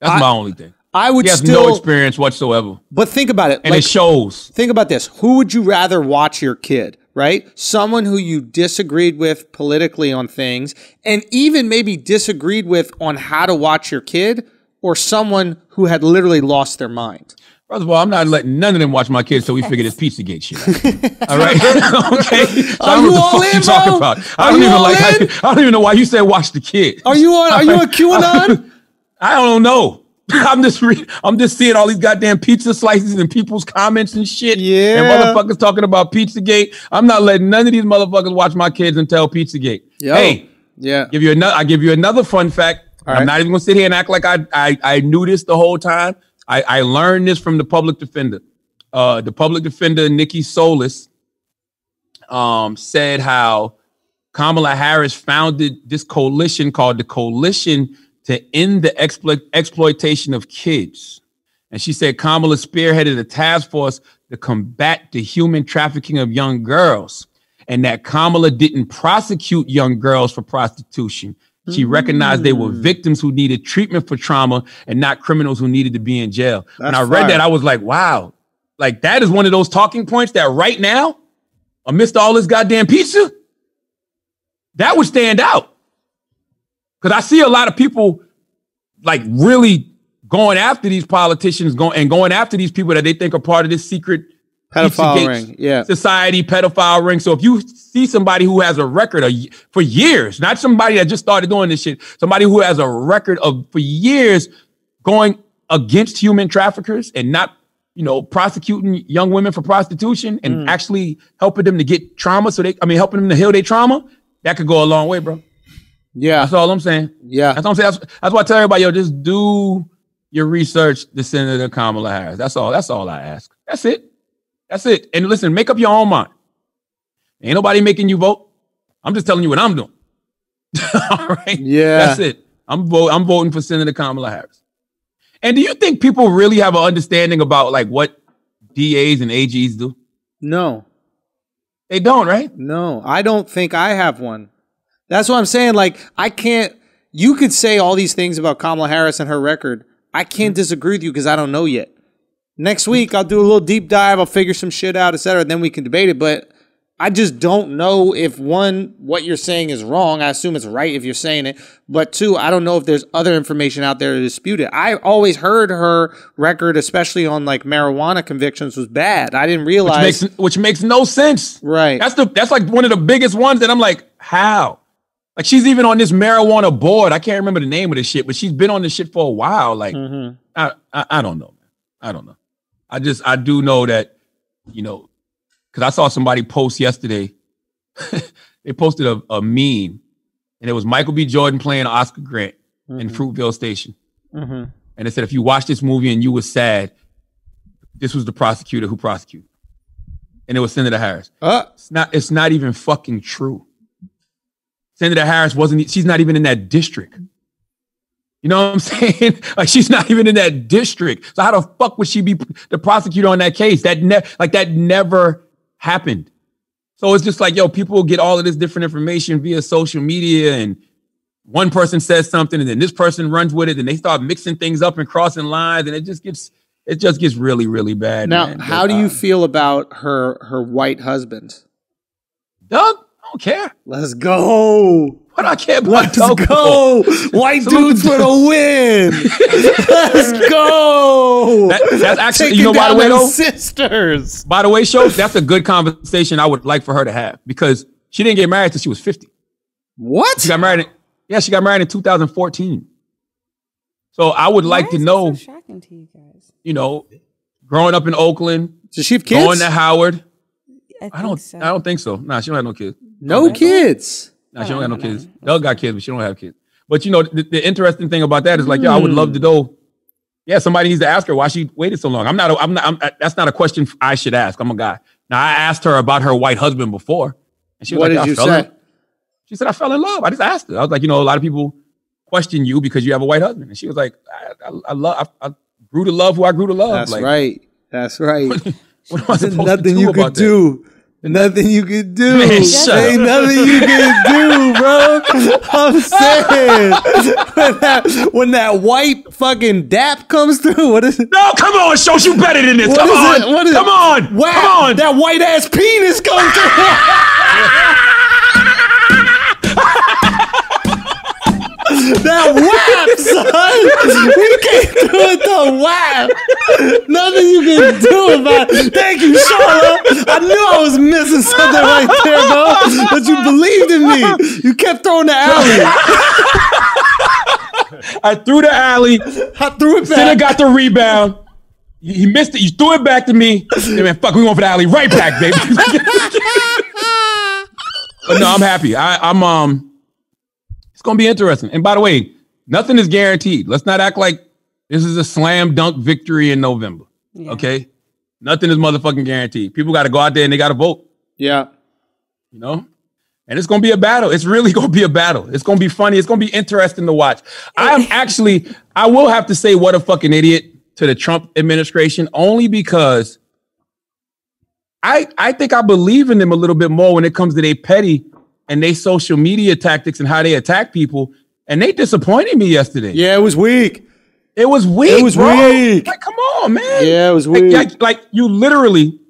That's I, my only thing. I would he has still, no experience whatsoever. But think about it. And like, it shows. Think about this. Who would you rather watch your kid, right? Someone who you disagreed with politically on things, and even maybe disagreed with on how to watch your kid, or someone who had literally lost their mind? First of all, I'm not letting none of them watch my kids, so we figure this Pizzagate shit out. All right? Okay? So are I don't you know what the all fuck in, you talking about. I don't, even like I, I don't even know why you said watch the kid. Are you on, are you a QAnon? I don't know. I'm just re- I'm just seeing all these goddamn pizza slices and people's comments and shit. Yeah. And motherfuckers talking about Pizzagate. I'm not letting none of these motherfuckers watch my kids and tell Pizzagate. Yo. Hey, yeah. Give you another. I give you another fun fact. All I'm right. not even gonna sit here and act like I I, I knew this the whole time. I, I learned this from the public defender. Uh, the public defender Nikki Solis um, said how Kamala Harris founded this coalition called the Coalition to End the Explo- Exploitation of Kids. And she said Kamala spearheaded a task force to combat the human trafficking of young girls, and that Kamala didn't prosecute young girls for prostitution. She recognized mm. they were victims who needed treatment for trauma and not criminals who needed to be in jail. That's when I read fire. that, I was like, wow, like that is one of those talking points that right now, amidst all this goddamn pizza, that would stand out. Because I see a lot of people like really going after these politicians going and going after these people that they think are part of this secret pedophile ring, yeah, society pedophile ring. So if you see somebody who has a record of, for years, not somebody that just started doing this shit, somebody who has a record of for years going against human traffickers and not, you know, prosecuting young women for prostitution and mm. actually helping them to get trauma, so they, I mean, helping them to heal their trauma, that could go a long way, bro. Yeah, that's all I'm saying. Yeah, that's all I'm saying. That's, that's why I tell everybody, yo, just do your research. The Senator Kamala Harris. That's all. That's all I ask. That's it. That's it. And listen, make up your own mind. Ain't nobody making you vote. I'm just telling you what I'm doing. All right. Yeah. That's it. I'm vote. I'm voting for Senator Kamala Harris. And do you think people really have an understanding about like what D As and A Gs do? No, they don't. Right? No, I don't think I have one. That's what I'm saying. Like, I can't. you could say all these things about Kamala Harris and her record. I can't disagree with you because I don't know yet. Next week, I'll do a little deep dive. I'll figure some shit out, et cetera, and then we can debate it. But I just don't know if, one, what you're saying is wrong. I assume it's right if you're saying it. But two, I don't know if there's other information out there to dispute it. I always heard her record, especially on like marijuana convictions, was bad. I didn't realize. Which makes, which makes no sense. Right. That's the that's like one of the biggest ones that I'm like, how? Like she's even on this marijuana board. I can't remember the name of this shit, but she's been on this shit for a while. Like, mm-hmm. I, I I don't know, man. I don't know. I just, I do know that, you know, because I saw somebody post yesterday. They posted a, a meme, and it was Michael B. Jordan playing Oscar Grant mm-hmm. in Fruitvale Station. Mm-hmm. And it said, if you watched this movie and you were sad, this was the prosecutor who prosecuted. And it was Senator Harris. Uh. It's not, it's not even fucking true. Senator Harris wasn't, she's not even in that district. You know what I'm saying? Like, she's not even in that district. So how the fuck would she be the prosecutor on that case? That ne- Like, that never happened. So it's just like, yo, people get all of this different information via social media, and one person says something, and then this person runs with it, and they start mixing things up and crossing lines, and it just gets, it just gets really, really bad. Now, man. how but, do you um, feel about her, her white husband? Doug? I don't care. Let's go. What I care about Let's Doug go. For. White dudes for the win. Let's go. That, that's actually, Take you know, by the way, though, sisters. By the way, show, that's a good conversation I would like for her to have, because she didn't get married till she was fifty. What? She got married. In, yeah, she got married in two thousand fourteen. So I would Why like to know. Is this so shocking to you guys? You know, growing up in Oakland. Does she have kids? Going to Howard. I, I don't. So. I don't think so. Nah, she don't have no kids. No right. kids. Nah, she don't have no kids. Doug got kids, but she don't have kids. But you know, the, the interesting thing about that is like, mm. yo, I would love to know. Yeah, somebody needs to ask her why she waited so long. I'm not. A, I'm not. I'm, I, that's not a question I should ask. I'm a guy. Now I asked her about her white husband before, and she was what like, did I you fell say? In, she said, I fell in love. I just asked her. I was like, you know, a lot of people question you because you have a white husband, and she was like, I, I, I love. I, I grew to love who I grew to love. That's like, right. That's right. What am I supposed nothing to do you about could that? do. Nothing you could do. Man, Ain't up. nothing you could do, bro. I'm saying. When that, when that white fucking dap comes through, what is it? No, come on, Schulz, you better than this. What come on. It? What is come it? on. Wow. Come on. That white ass penis comes through. That whap, son. We can't do it the whap. Nothing you can do about it. Thank you, Charlotte. I knew I was missing something right there, bro. But you believed in me. You kept throwing the alley. I threw the alley. I threw it back. Sinner got the rebound. He missed it. You threw it back to me. Hey, man, fuck, we went for the alley right back, baby. But no, I'm happy. I, I'm, um, it's going to be interesting. And by the way, nothing is guaranteed. Let's not act like this is a slam dunk victory in November. Yeah. Okay? Nothing is motherfucking guaranteed. People got to go out there and they got to vote. Yeah. You know? And it's going to be a battle. It's really going to be a battle. It's going to be funny. It's going to be interesting to watch. I'm actually, I will have to say what a fucking idiot to the Trump administration, only because I, I think I believe in them a little bit more when it comes to their petty and their social media tactics and how they attack people. And they disappointed me yesterday. Yeah, it was weak. It was weak. It was bro. weak. Like, come on, man. Yeah, it was weak. Like, like, like, you literally.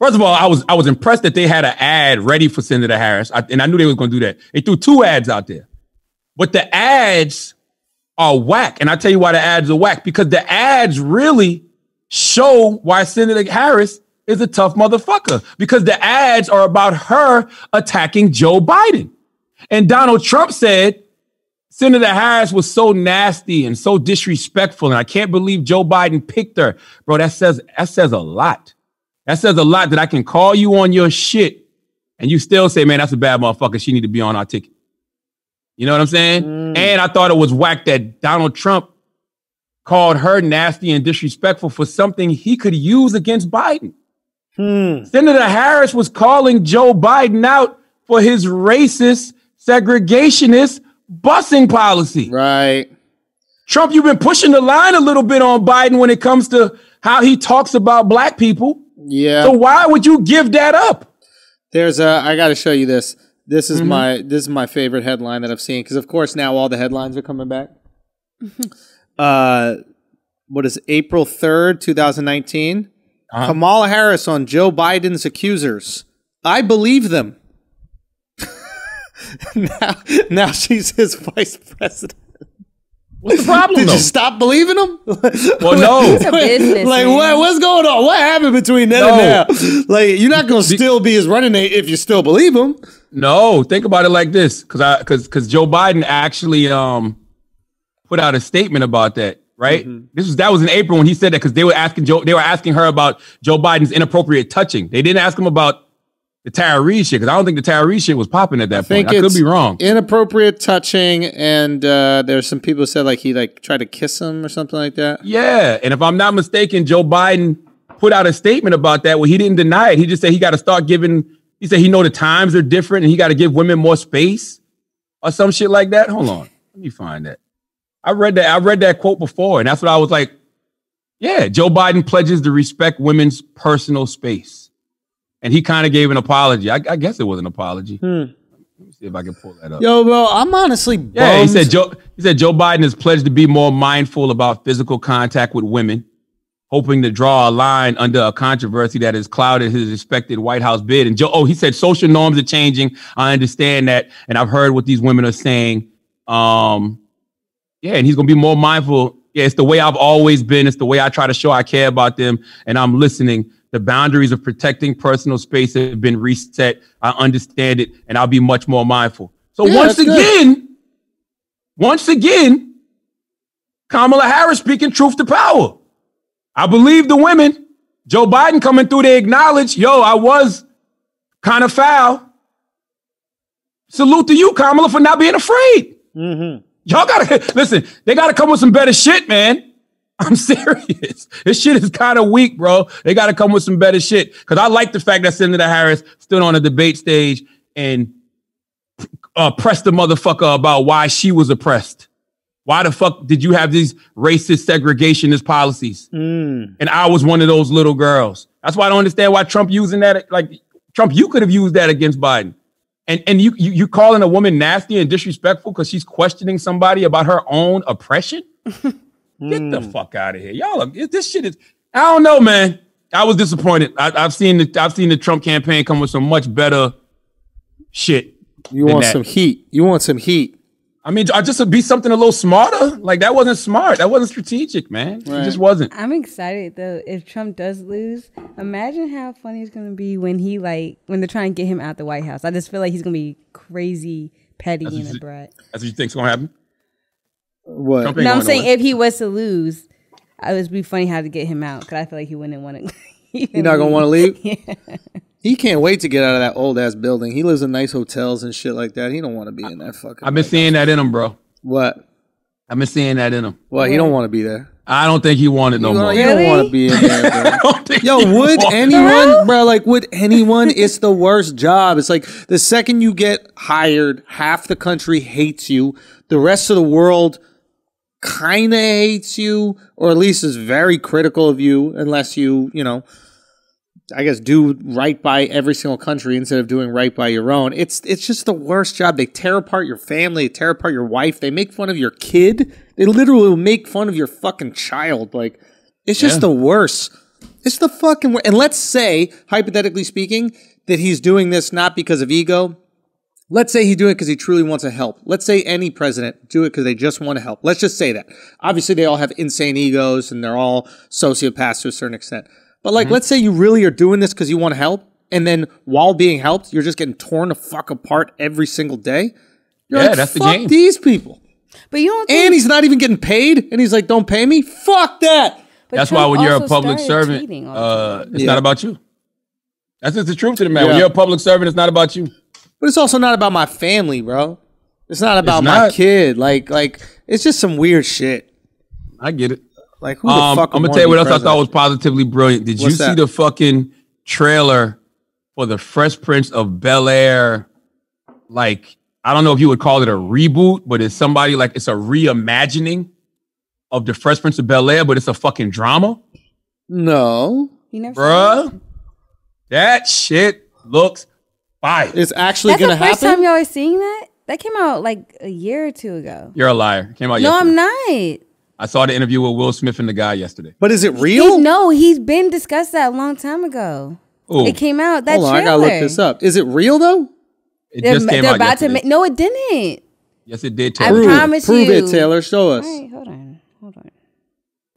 First of all, I was I was impressed that they had an ad ready for Senator Harris, I, and I knew they was going to do that. They threw two ads out there, but the ads are whack, and I tell you why the ads are whack, because the ads really show why Senator Harris is a tough motherfucker, because the ads are about her attacking Joe Biden, and Donald Trump said Senator Harris was so nasty and so disrespectful, and I can't believe Joe Biden picked her. Bro, that says that says a lot. That says a lot that I can call you on your shit and you still say, man, that's a bad motherfucker. She need to be on our ticket. You know what I'm saying? Mm. And I thought it was whack that Donald Trump called her nasty and disrespectful for something he could use against Biden. Mm. Senator Harris was calling Joe Biden out for his racist, segregationist busing policy. Right. Trump, you've been pushing the line a little bit on Biden when it comes to how he talks about black people. Yeah. So why would you give that up? There's a, I got to show you this. This is mm-hmm. my this is my favorite headline that I've seen because, of course, now all the headlines are coming back. uh, what is April third, twenty nineteen? Uh-huh. Kamala Harris on Joe Biden's accusers. I believe them. now, now she's his vice president. What's the problem? Did though? you stop believing him? Well, no. It's a business, like, what, what's going on? What happened between then no. and now? Like, you're not going to still be his running mate if you still believe him. No, think about it like this, because I, because because Joe Biden actually um put out a statement about that, right? Mm-hmm. This was that was in April when he said that because they were asking Joe, they were asking her about Joe Biden's inappropriate touching. They didn't ask him about the Tara Reade shit, because I don't think the Tara Reade shit was popping at that I point. I could be wrong. Inappropriate touching, and uh, there's some people who said like he like tried to kiss him or something like that. Yeah, and if I'm not mistaken, Joe Biden put out a statement about that where he didn't deny it. He just said he got to start giving. He said he know the times are different and he got to give women more space or some shit like that. Hold on, let me find that. I read that. I read that quote before, and that's what I was like. Yeah, Joe Biden pledges to respect women's personal space. And he kind of gave an apology. I, I guess it was an apology. Hmm. Let me see if I can pull that up. Yo, bro, I'm honestly bummed. Yeah, he said, Joe, he said Joe Biden has pledged to be more mindful about physical contact with women, hoping to draw a line under a controversy that has clouded his expected White House bid. And Joe, oh, he said social norms are changing. I understand that. And I've heard what these women are saying. Um, yeah, and he's going to be more mindful. Yeah, it's the way I've always been. It's the way I try to show I care about them. And I'm listening. The boundaries of protecting personal space have been reset. I understand it, and I'll be much more mindful. So yeah, once again, good. once again, Kamala Harris speaking truth to power. I believe the women. Joe Biden coming through, they acknowledge, yo, I was kind of foul. Salute to you, Kamala, for not being afraid. Mm-hmm. Y'all gotta, listen, they gotta come with some better shit, man. I'm serious. This shit is kind of weak, bro. They got to come with some better shit. Because I like the fact that Senator Harris stood on a debate stage and uh, pressed the motherfucker about why she was oppressed. Why the fuck did you have these racist segregationist policies? Mm. And I was one of those little girls. That's why I don't understand why Trump using that. Like, Trump, you could have used that against Biden. And and you you, you calling a woman nasty and disrespectful because she's questioning somebody about her own oppression? Get the fuck out of here, y'all! Are, this shit is. I don't know, man. I was disappointed. I, I've seen the I've seen the Trump campaign come with some much better shit. You want that. some heat? You want some heat? I mean, I just be something a little smarter. Like that wasn't smart. That wasn't strategic, man. Right. It just wasn't. I'm excited though. If Trump does lose, imagine how funny it's gonna be when he like when they're trying to get him out the White House. I just feel like he's gonna be crazy, petty, that's and a brat. That's what you think's gonna happen? What? No, I'm saying if he was to lose, it would be funny how to get him out because I feel like he wouldn't want to. You're not gonna want to leave. Yeah. He can't wait to get out of that old ass building. He lives in nice hotels and shit like that. He don't want to be in that fucking. I've been seeing that in him, bro. What? I've been seeing that in him. Well, he don't want to be there. I don't think he wanted no more. You don't want to be in there, bro. Yo, would anyone, bro, like, would anyone? It's the worst job. It's like the second you get hired, half the country hates you. The rest of the world kind of hates you, or at least is very critical of you, unless you, you know, I guess do right by every single country instead of doing right by your own. It's it's just the worst job. They tear apart your family, they tear apart your wife, they make fun of your kid. They literally will make fun of your fucking child. Like, it's just yeah. the worst. It's the fucking worst. And let's say, hypothetically speaking, that he's doing this not because of ego. Let's say he do it because he truly wants to help. Let's say any president do it because they just want to help. Let's just say that. Obviously, they all have insane egos and they're all sociopaths to a certain extent. But like, mm-hmm. let's say you really are doing this because you want to help. And then while being helped, you're just getting torn the fuck apart every single day. You're yeah, like, that's fuck the game. These people. But you don't. Think and he's not even getting paid. And he's like, don't pay me. Fuck that. But that's Trump why when you're a public servant, uh, it's yeah. not about you. That's just the truth to the matter. Yeah. When you're a public servant, it's not about you. But it's also not about my family, bro. It's not about it's not. my kid. Like, like it's just some weird shit. I get it. Like, who um, the fuck? I'm gonna tell you what else I thought was positively brilliant. Did What's you that? see the fucking trailer for the Fresh Prince of Bel-Air? Like, I don't know if you would call it a reboot, but it's somebody like it's a reimagining of the Fresh Prince of Bel-Air, but it's a fucking drama. No, you never, bruh. That shit looks fire. It's actually going to happen. That's the first time y'all are seeing that? That came out like a year or two ago. You're a liar. It came out yesterday. No, I'm not. I saw the interview with Will Smith and the guy yesterday. But is it real? He, no, he's been discussed that a long time ago. Ooh. It came out. That Hold on, trailer. I gotta look this up. Is it real though? It they're, just came out about to ma No, it didn't. Yes, it did. Taylor. I promise Prove you. Prove it, Taylor. Show us. All right, hold on. Hold on.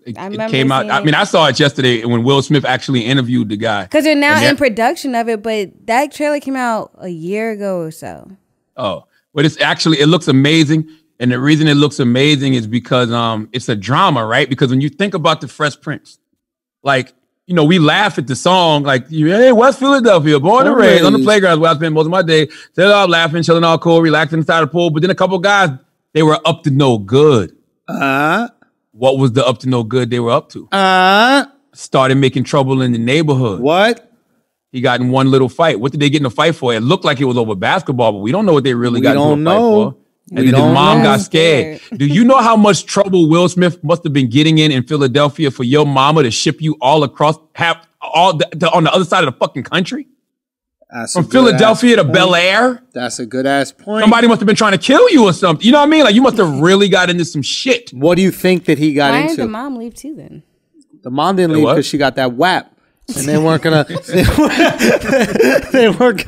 It, I it came out. I mean, I saw it yesterday when Will Smith actually interviewed the guy. Because they're now in production of it, but that trailer came out a year ago or so. Oh, but it's actually, it looks amazing. And the reason it looks amazing is because um, it's a drama, right? Because when you think about the Fresh Prince, like, you know, we laugh at the song, like, hey, West Philadelphia, born and raised on the playgrounds where I spent most of my day, still out laughing, chilling all cool, relaxing inside the pool. But then a couple guys, they were up to no good. Uh, what was the up to no good they were up to? Uh, Started making trouble in the neighborhood. What? He got in one little fight. What did they get in a fight for? It looked like it was over basketball, but we don't know what they really got in a fight for. And then his mom got scared. Do you know how much trouble Will Smith must have been getting in in Philadelphia for your mama to ship you all across, have all the, the, on the other side of the fucking country? That's From Philadelphia to Bel-Air? That's a good-ass point. Somebody must have been trying to kill you or something. You know what I mean? Like, you must have really got into some shit. What do you think that he got Why into? Why did the mom leave too then? The mom didn't leave because she got that W A P. And they weren't gonna, they weren't, they weren't,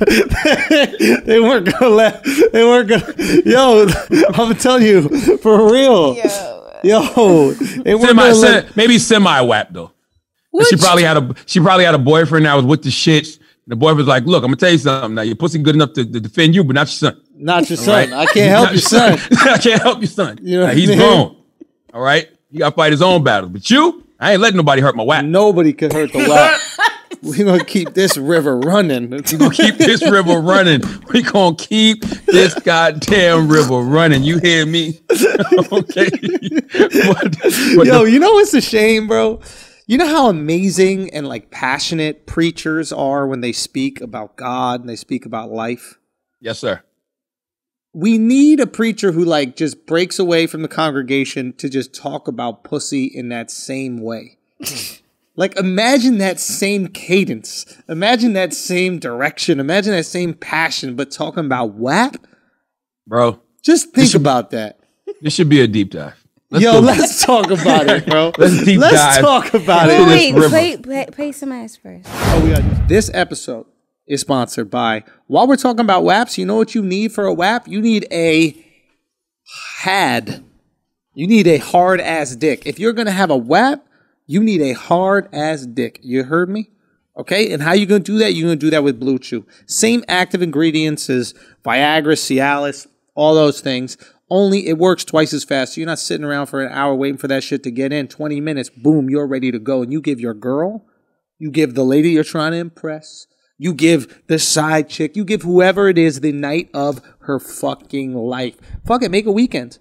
they weren't gonna let, they weren't gonna, yo, I'm telling you, for real, yo, yo they weren't semi, gonna let, semi, maybe semi-W A P though. She probably had a, she probably had a boyfriend that was with the shits. The boyfriend was like, look, I'm gonna tell you something. Now your pussy good enough to, to defend you, but not your son. Not your son. Right? I can't help your son. son. I can't help your son. You know, now, he's grown. All right, he gotta fight his own battles, but you. I ain't letting nobody hurt my W A P. Nobody could hurt the W A P. We're going to keep this river running. We're going to keep this river running. We're going to keep this goddamn river running. You hear me? Okay. But, but yo, you know what's a shame, bro? You know how amazing and like passionate preachers are when they speak about God and they speak about life? Yes, sir. We need a preacher who like just breaks away from the congregation to just talk about pussy in that same way. Like imagine that same cadence. Imagine that same direction. Imagine that same passion, but talking about W A P? Bro. Just think should, about that. This should be a deep dive. Let's Yo, let's talk about it, bro. Let's deep let's dive. Let's talk about wait, it. Wait, wait, play, play, play some ass first. Oh, we got this episode. Is sponsored by. While we're talking about W A Ps, you know what you need for a W A P? You need a had. You need a hard ass dick. If you're gonna have a W A P, you need a hard ass dick. You heard me? Okay, and how you gonna do that? You're gonna do that with BlueChew. Same active ingredients as Viagra, Cialis, all those things. Only it works twice as fast. So you're not sitting around for an hour waiting for that shit to get in. twenty minutes, boom, you're ready to go. And you give your girl, you give the lady you're trying to impress. You give the side chick. You give whoever it is the night of her fucking life. Fuck it. Make a weekend.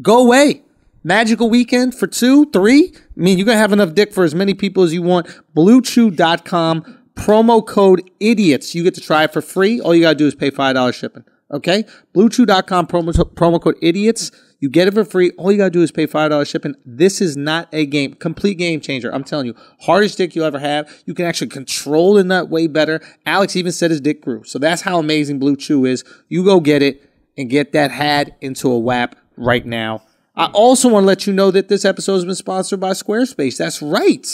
Go away. Magical weekend for two, three. I mean, you're going to have enough dick for as many people as you want. Blue Chew dot com. Promo code IDIOTS. You get to try it for free. All you got to do is pay five dollars shipping. Okay? Blue Chew dot com. Promo, promo code IDIOTS. You get it for free. All you got to do is pay five dollars shipping. This is not a game. Complete game changer. I'm telling you. Hardest dick you'll ever have. You can actually control the nut way better. Alex even said his dick grew. So that's how amazing Blue Chew is. You go get it and get that had into a W A P right now. I also want to let you know that this episode has been sponsored by Squarespace. That's right.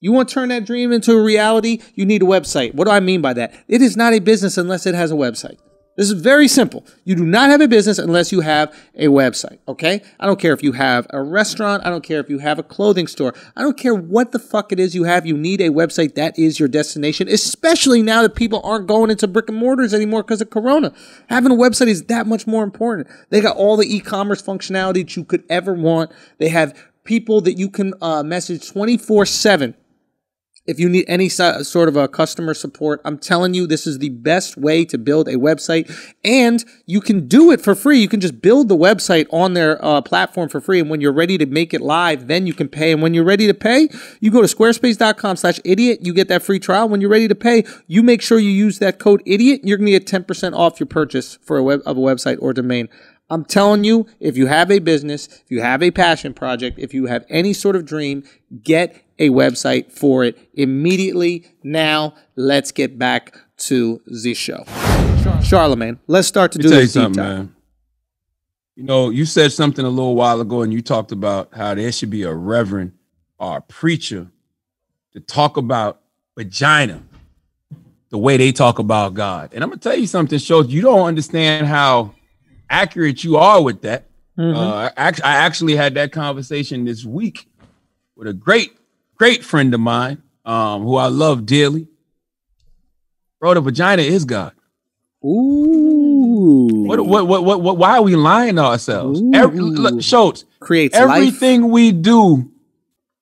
You want to turn that dream into a reality? You need a website. What do I mean by that? It is not a business unless it has a website. This is very simple. You do not have a business unless you have a website, okay? I don't care if you have a restaurant. I don't care if you have a clothing store. I don't care what the fuck it is you have. You need a website. That is your destination, especially now that people aren't going into brick and mortars anymore because of Corona. Having a website is that much more important. They got all the e-commerce functionality that you could ever want. They have people that you can uh, message twenty-four seven. If you need any sort of a customer support, I'm telling you, this is the best way to build a website. And you can do it for free. You can just build the website on their uh, platform for free. And when you're ready to make it live, then you can pay. And when you're ready to pay, you go to squarespace dot com slash idiot. You get that free trial. When you're ready to pay, you make sure you use that code idiot. You're going to get ten percent off your purchase for a web of a website or domain. I'm telling you, if you have a business, if you have a passion project, if you have any sort of dream, get a website for it immediately. Now, let's get back to the show. Charlamagne, let's start to do this deep dive. Let me tell you something, man. You know, you said something a little while ago, and you talked about how there should be a reverend or a preacher to talk about vagina the way they talk about God. And I'm going to tell you something, Schulz, you don't understand how accurate you are with that. Mm-hmm. uh, I, I actually had that conversation this week with a great, great friend of mine um, who I love dearly. Bro, the vagina is God. Ooh. What, what, what, what, what, why are we lying to ourselves? Every, look, Schulz, creates everything life. We do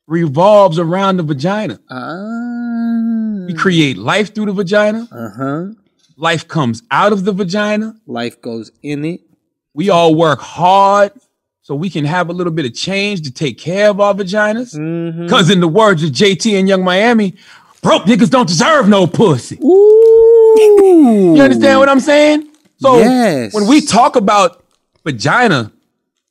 revolves around the vagina. Uh, we create life through the vagina. Uh-huh. Life comes out of the vagina. Life goes in it. We all work hard so we can have a little bit of change to take care of our vaginas. Because mm-hmm. in the words of J T and Young Miami, broke niggas don't deserve no pussy. Ooh. You understand what I'm saying? So yes. when we talk about vagina,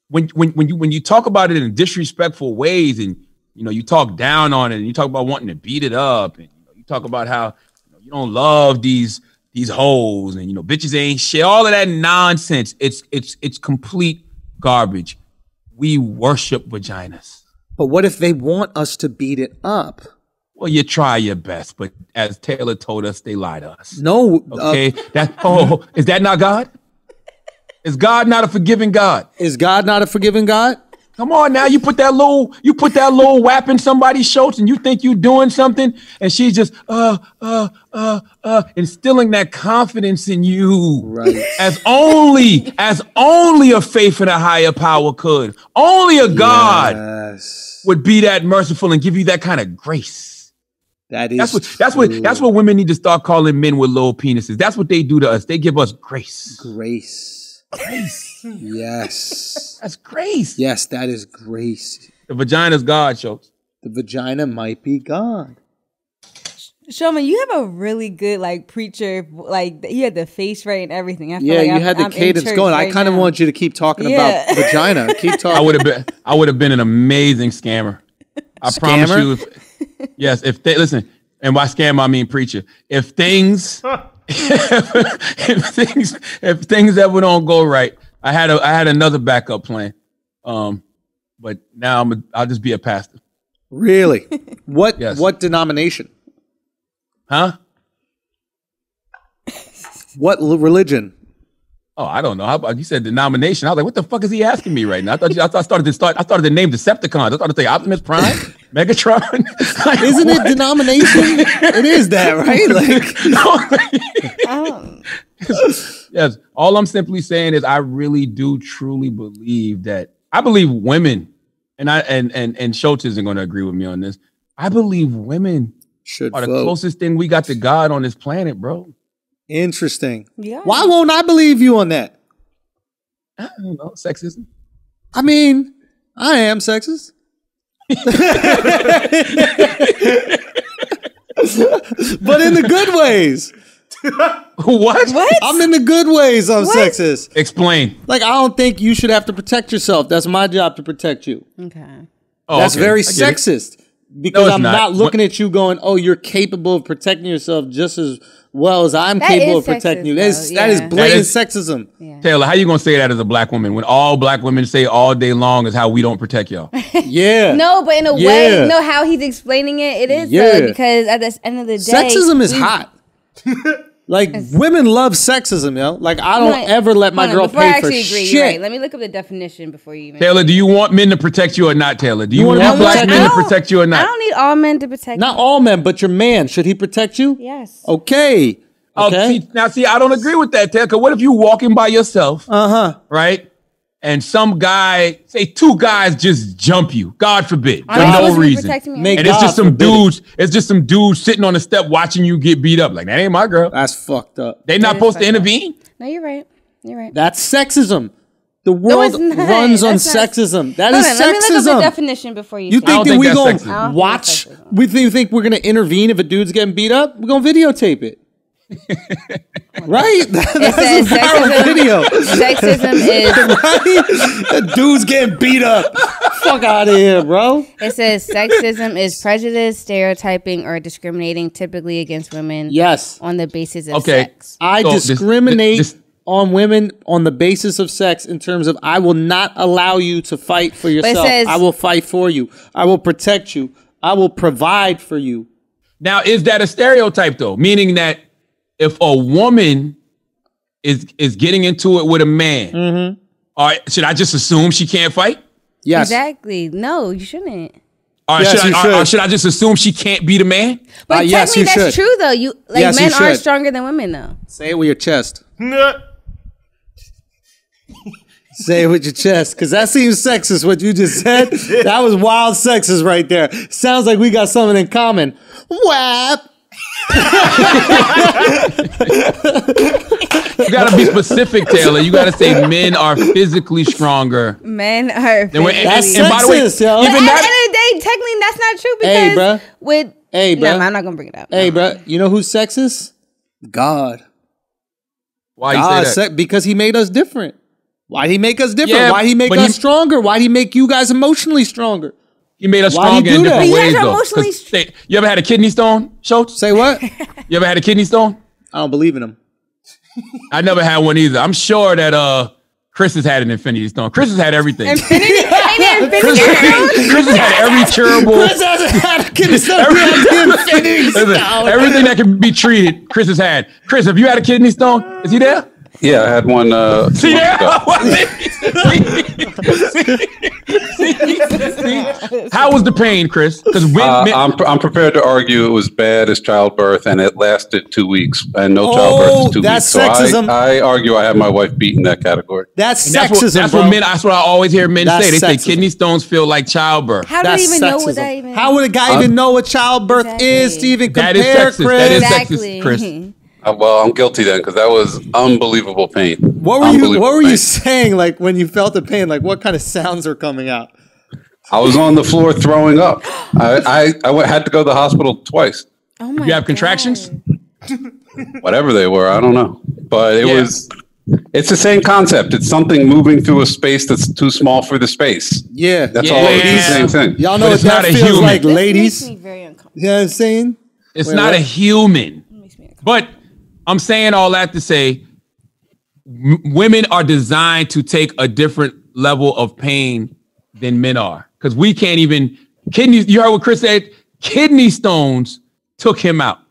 when when when you when you talk about it in disrespectful ways, and you know you talk down on it, and you talk about wanting to beat it up, and you know, you talk about how you know, you don't love these these hoes, and you know bitches ain't shit, all of that nonsense. It's it's it's complete garbage. We worship vaginas. But what if they want us to beat it up? Well, you try your best, but as Taylor told us, they lie to us. No. Okay. Uh, that, oh, is that not God? Is God not a forgiving God? Is God not a forgiving God? Come on now. You put that little, you put that little W A P in somebody's shorts and you think you're doing something and she's just, uh, uh, uh, uh, instilling that confidence in you. Right. As only, as only a faith in a higher power could. Only a God yes. would be that merciful and give you that kind of grace. That is that's what true. that's what that's what women need to start calling men with little penises. That's what they do to us. They give us grace. Grace. Grace. Yes. That's grace. Yes, that is grace. The vagina's God, Schulz. The vagina might be God. Shulman, you have a really good like preacher, like he had the face right and everything. I feel yeah, like you I'm, had the I'm cadence going. Right I kind of want you to keep talking yeah. about vagina. Keep talking. I would have been I would have been an amazing scammer. I scammer? promise you. If, Yes, if they listen, and by scam I mean preacher. If things, if, if things, if things ever don't go right, I had a, I had another backup plan, um, but now I'm a, I'll just be a pastor. Really? What? Yes. What denomination? Huh? What religion? Oh, I don't know. How about you said denomination? I was like, what the fuck is he asking me right now? I thought you, I, thought I started to start. I started to name Decepticons. I started to say Optimus Prime. Megatron, like, isn't what? It denomination? It is that, right? Like, oh. yes, yes. All I'm simply saying is, I really do truly believe that I believe women, and I and and and Schulz isn't going to agree with me on this. I believe women Should are the vote. closest thing we got to God on this planet, bro. Interesting. Yeah. Why won't I believe you on that? I don't know. Sexism. I mean, I am sexist. But in the good ways. What? What? I'm in the good ways. I'm what? Sexist. Explain. Like I don't think you should have to protect yourself. That's my job to protect you. Okay. Oh, that's okay. very sexist because no, I'm not, not looking what? at you going, "Oh, you're capable of protecting yourself just as well as I'm that capable of protecting you." That is, yeah. that is blatant that is, sexism. Yeah. Taylor, how you gonna say that as a black woman when all black women say all day long is how we don't protect y'all? Yeah. No, but in a yeah. way, you know how he's explaining it, it is yeah. though, because at the end of the day, sexism is we, hot. Like women love sexism, yo. Like I don't no, ever let my no, girl pay for agree, shit. Right. Let me look up the definition before you even. Taylor, do you want men to protect you or not, Taylor? Do you, you want, want black men to protect you or not? I don't need all men to protect. Not you. all men, but your man. Should he protect you? Yes. Okay. Okay. Oh, now see, I don't agree with that, Taylor. Because what if you walking by yourself? Uh huh. Right. And some guy, say two guys, just jump you. God forbid, for no reason. And it's just some dudes. It's just some dudes sitting on the step watching you get beat up. Like that ain't my girl. That's fucked up. They not supposed to intervene. No, you're right. You're right. That's sexism. The world runs on sexism. That is sexism. Let me look up the definition before you. You think that we gonna watch? We think we're gonna intervene if a dude's getting beat up? We're gonna videotape it. Right? That, that's says, a viral sexism, video. Sexism is... Right? The dude's getting beat up. Fuck out of here, bro. It says sexism is prejudice, stereotyping, or discriminating typically against women yes. on the basis of okay. sex. I so discriminate... This, this, on women on the basis of sex in terms of I will not allow you to fight for yourself. Says, I will fight for you. I will protect you. I will provide for you. Now, is that a stereotype, though? Meaning that if a woman is is getting into it with a man, mm-hmm. all right, should I just assume she can't fight? Yes. Exactly. No, you shouldn't. Or, yes, should, I, should. Or, or should I just assume she can't beat a man? But uh, technically, yes, that's should. True, though. You like yes, men you are stronger than women, though. Say it with your chest. Say it with your chest, because that seems sexist, what you just said. That was wild sexist right there. Sounds like we got something in common. W A P. You got to be specific, Taylor. You got to say men are physically stronger. Men are physically. That's and sexist, by the way, yo. But at the end of the day, technically, that's not true because hey, bruh. with... Hey, bruh. No, I'm not going to bring it up. Hey, no. bruh. You know who's sexist? God. Why you God, say that? Because he made us different. Why'd he make us different? Yeah, Why'd he make us he, stronger? Why'd he make you guys emotionally stronger? He made us Why'd stronger in different ways, though. Emotionally they, you ever had a kidney stone, Schulz? Say what? You ever had a kidney stone? I don't believe in him. I never had one either. I'm sure that uh, Chris has had an infinity stone. Chris has had everything. Infinity? Infinity? Chris, Chris has had every terrible... Chris hasn't had a kidney stone. Every, stone. Everything that can be treated, Chris has had. Chris, have you had a kidney stone? Is he there? Yeah, I had one. Uh, see, yeah. How was the pain, Chris? Because uh, I'm I'm prepared to argue it was bad as childbirth, and it lasted two weeks, and no oh, childbirth is two that's weeks. Sexism. So I, I argue I had my wife beat in that category. That's and sexism. That's what, that's bro. what men. That's what I always hear men that's say. They sexism. say kidney stones feel like childbirth. How do that's you even sexism. know what that even? How would a guy um, even know what childbirth exactly. is to even compare? That is sexist. Chris. That is exactly. sexist, Chris. Well, I'm guilty then, because that was unbelievable pain. What were you What were pain. you saying, like, when you felt the pain? Like, what kind of sounds were coming out? I was on the floor throwing up. I, I, I had to go to the hospital twice. Oh my Did you have God. contractions? Whatever they were, I don't know. But it yeah. was... It's the same concept. It's something moving through a space that's too small for the space. Yeah. That's yeah. all it is. Same thing. Y'all know what that feels human. like, ladies. This makes me very uncomfortable. You know what I'm saying? It's Wait, not what? a human. But... I'm saying all that to say m- women are designed to take a different level of pain than men are. Because we can't even... kidney. You heard what Chris said? Kidney stones took him out.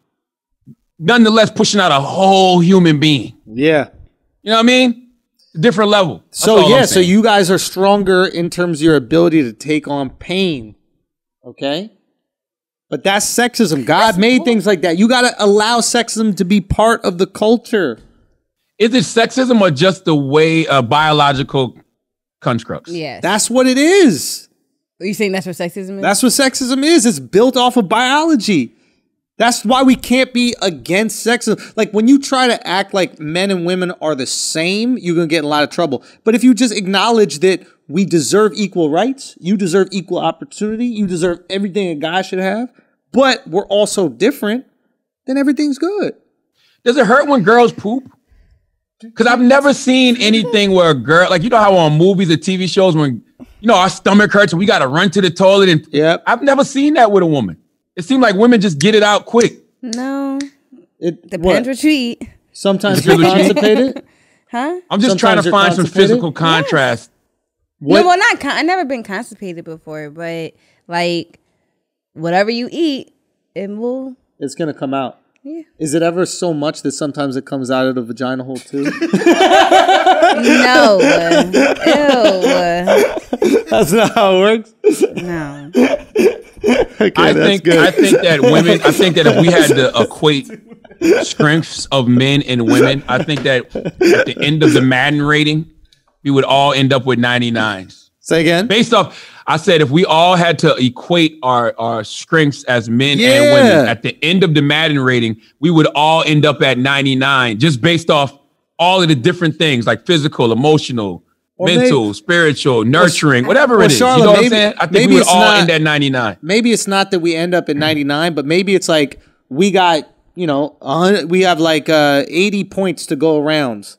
Nonetheless, pushing out a whole human being. Yeah. You know what I mean? Different level. That's so, yeah, so you guys are stronger in terms of your ability to take on pain. Okay? But that's sexism. God that's made cool. things like that. You got to allow sexism to be part of the culture. Is it sexism or just the way uh, biological constructs? Yes. That's what it is. Are you saying that's what sexism is? That's what sexism is. It's built off of biology. That's why we can't be against sexism. Like, when you try to act like men and women are the same, you're going to get in a lot of trouble. But if you just acknowledge that we deserve equal rights, you deserve equal opportunity, you deserve everything a guy should have, but we're also different, then everything's good. Does it hurt when girls poop? Because I've never seen anything where a girl, like, you know how on movies or T V shows when, you know, our stomach hurts and we got to run to the toilet. And yep. I've never seen that with a woman. It seemed like women just get it out quick. No. It depends what you eat. Sometimes you're constipated. Huh? I'm just Sometimes trying to find some physical contrast. Yeah. No, well, not con- I've never been constipated before, but like... Whatever you eat, it will... It's going to come out. Yeah. Is it ever so much that sometimes it comes out of the vagina hole, too? No. Ew. That's not how it works? No. Okay, I that's think, good. I think that women... I think that if we had to equate strengths of men and women, I think that at the end of the Madden rating, we would all end up with ninety-nines. Say again? Based off... I said, if we all had to equate our, our strengths as men yeah. and women, at the end of the Madden rating, we would all end up at ninety-nine, just based off all of the different things, like physical, emotional, or mental, maybe, spiritual, nurturing, whatever it is. Charlotte, you know what maybe, I'm saying? I think we would all not, end at ninety-nine. Maybe it's not that we end up at ninety-nine, but maybe it's like we got you know, we have like uh, eighty points to go around.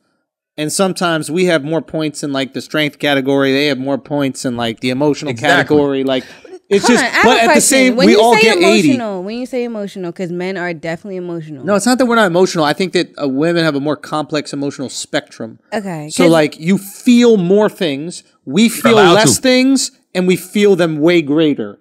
And sometimes we have more points in like the strength category. They have more points in like the emotional exactly. category. Like it's Hold just, on, but at the same, when we you all say get emotional, eighty. When you say emotional, because men are definitely emotional. No, it's not that we're not emotional. I think that uh, women have a more complex emotional spectrum. Okay. So like you feel more things, we feel less to. things, and we feel them way greater.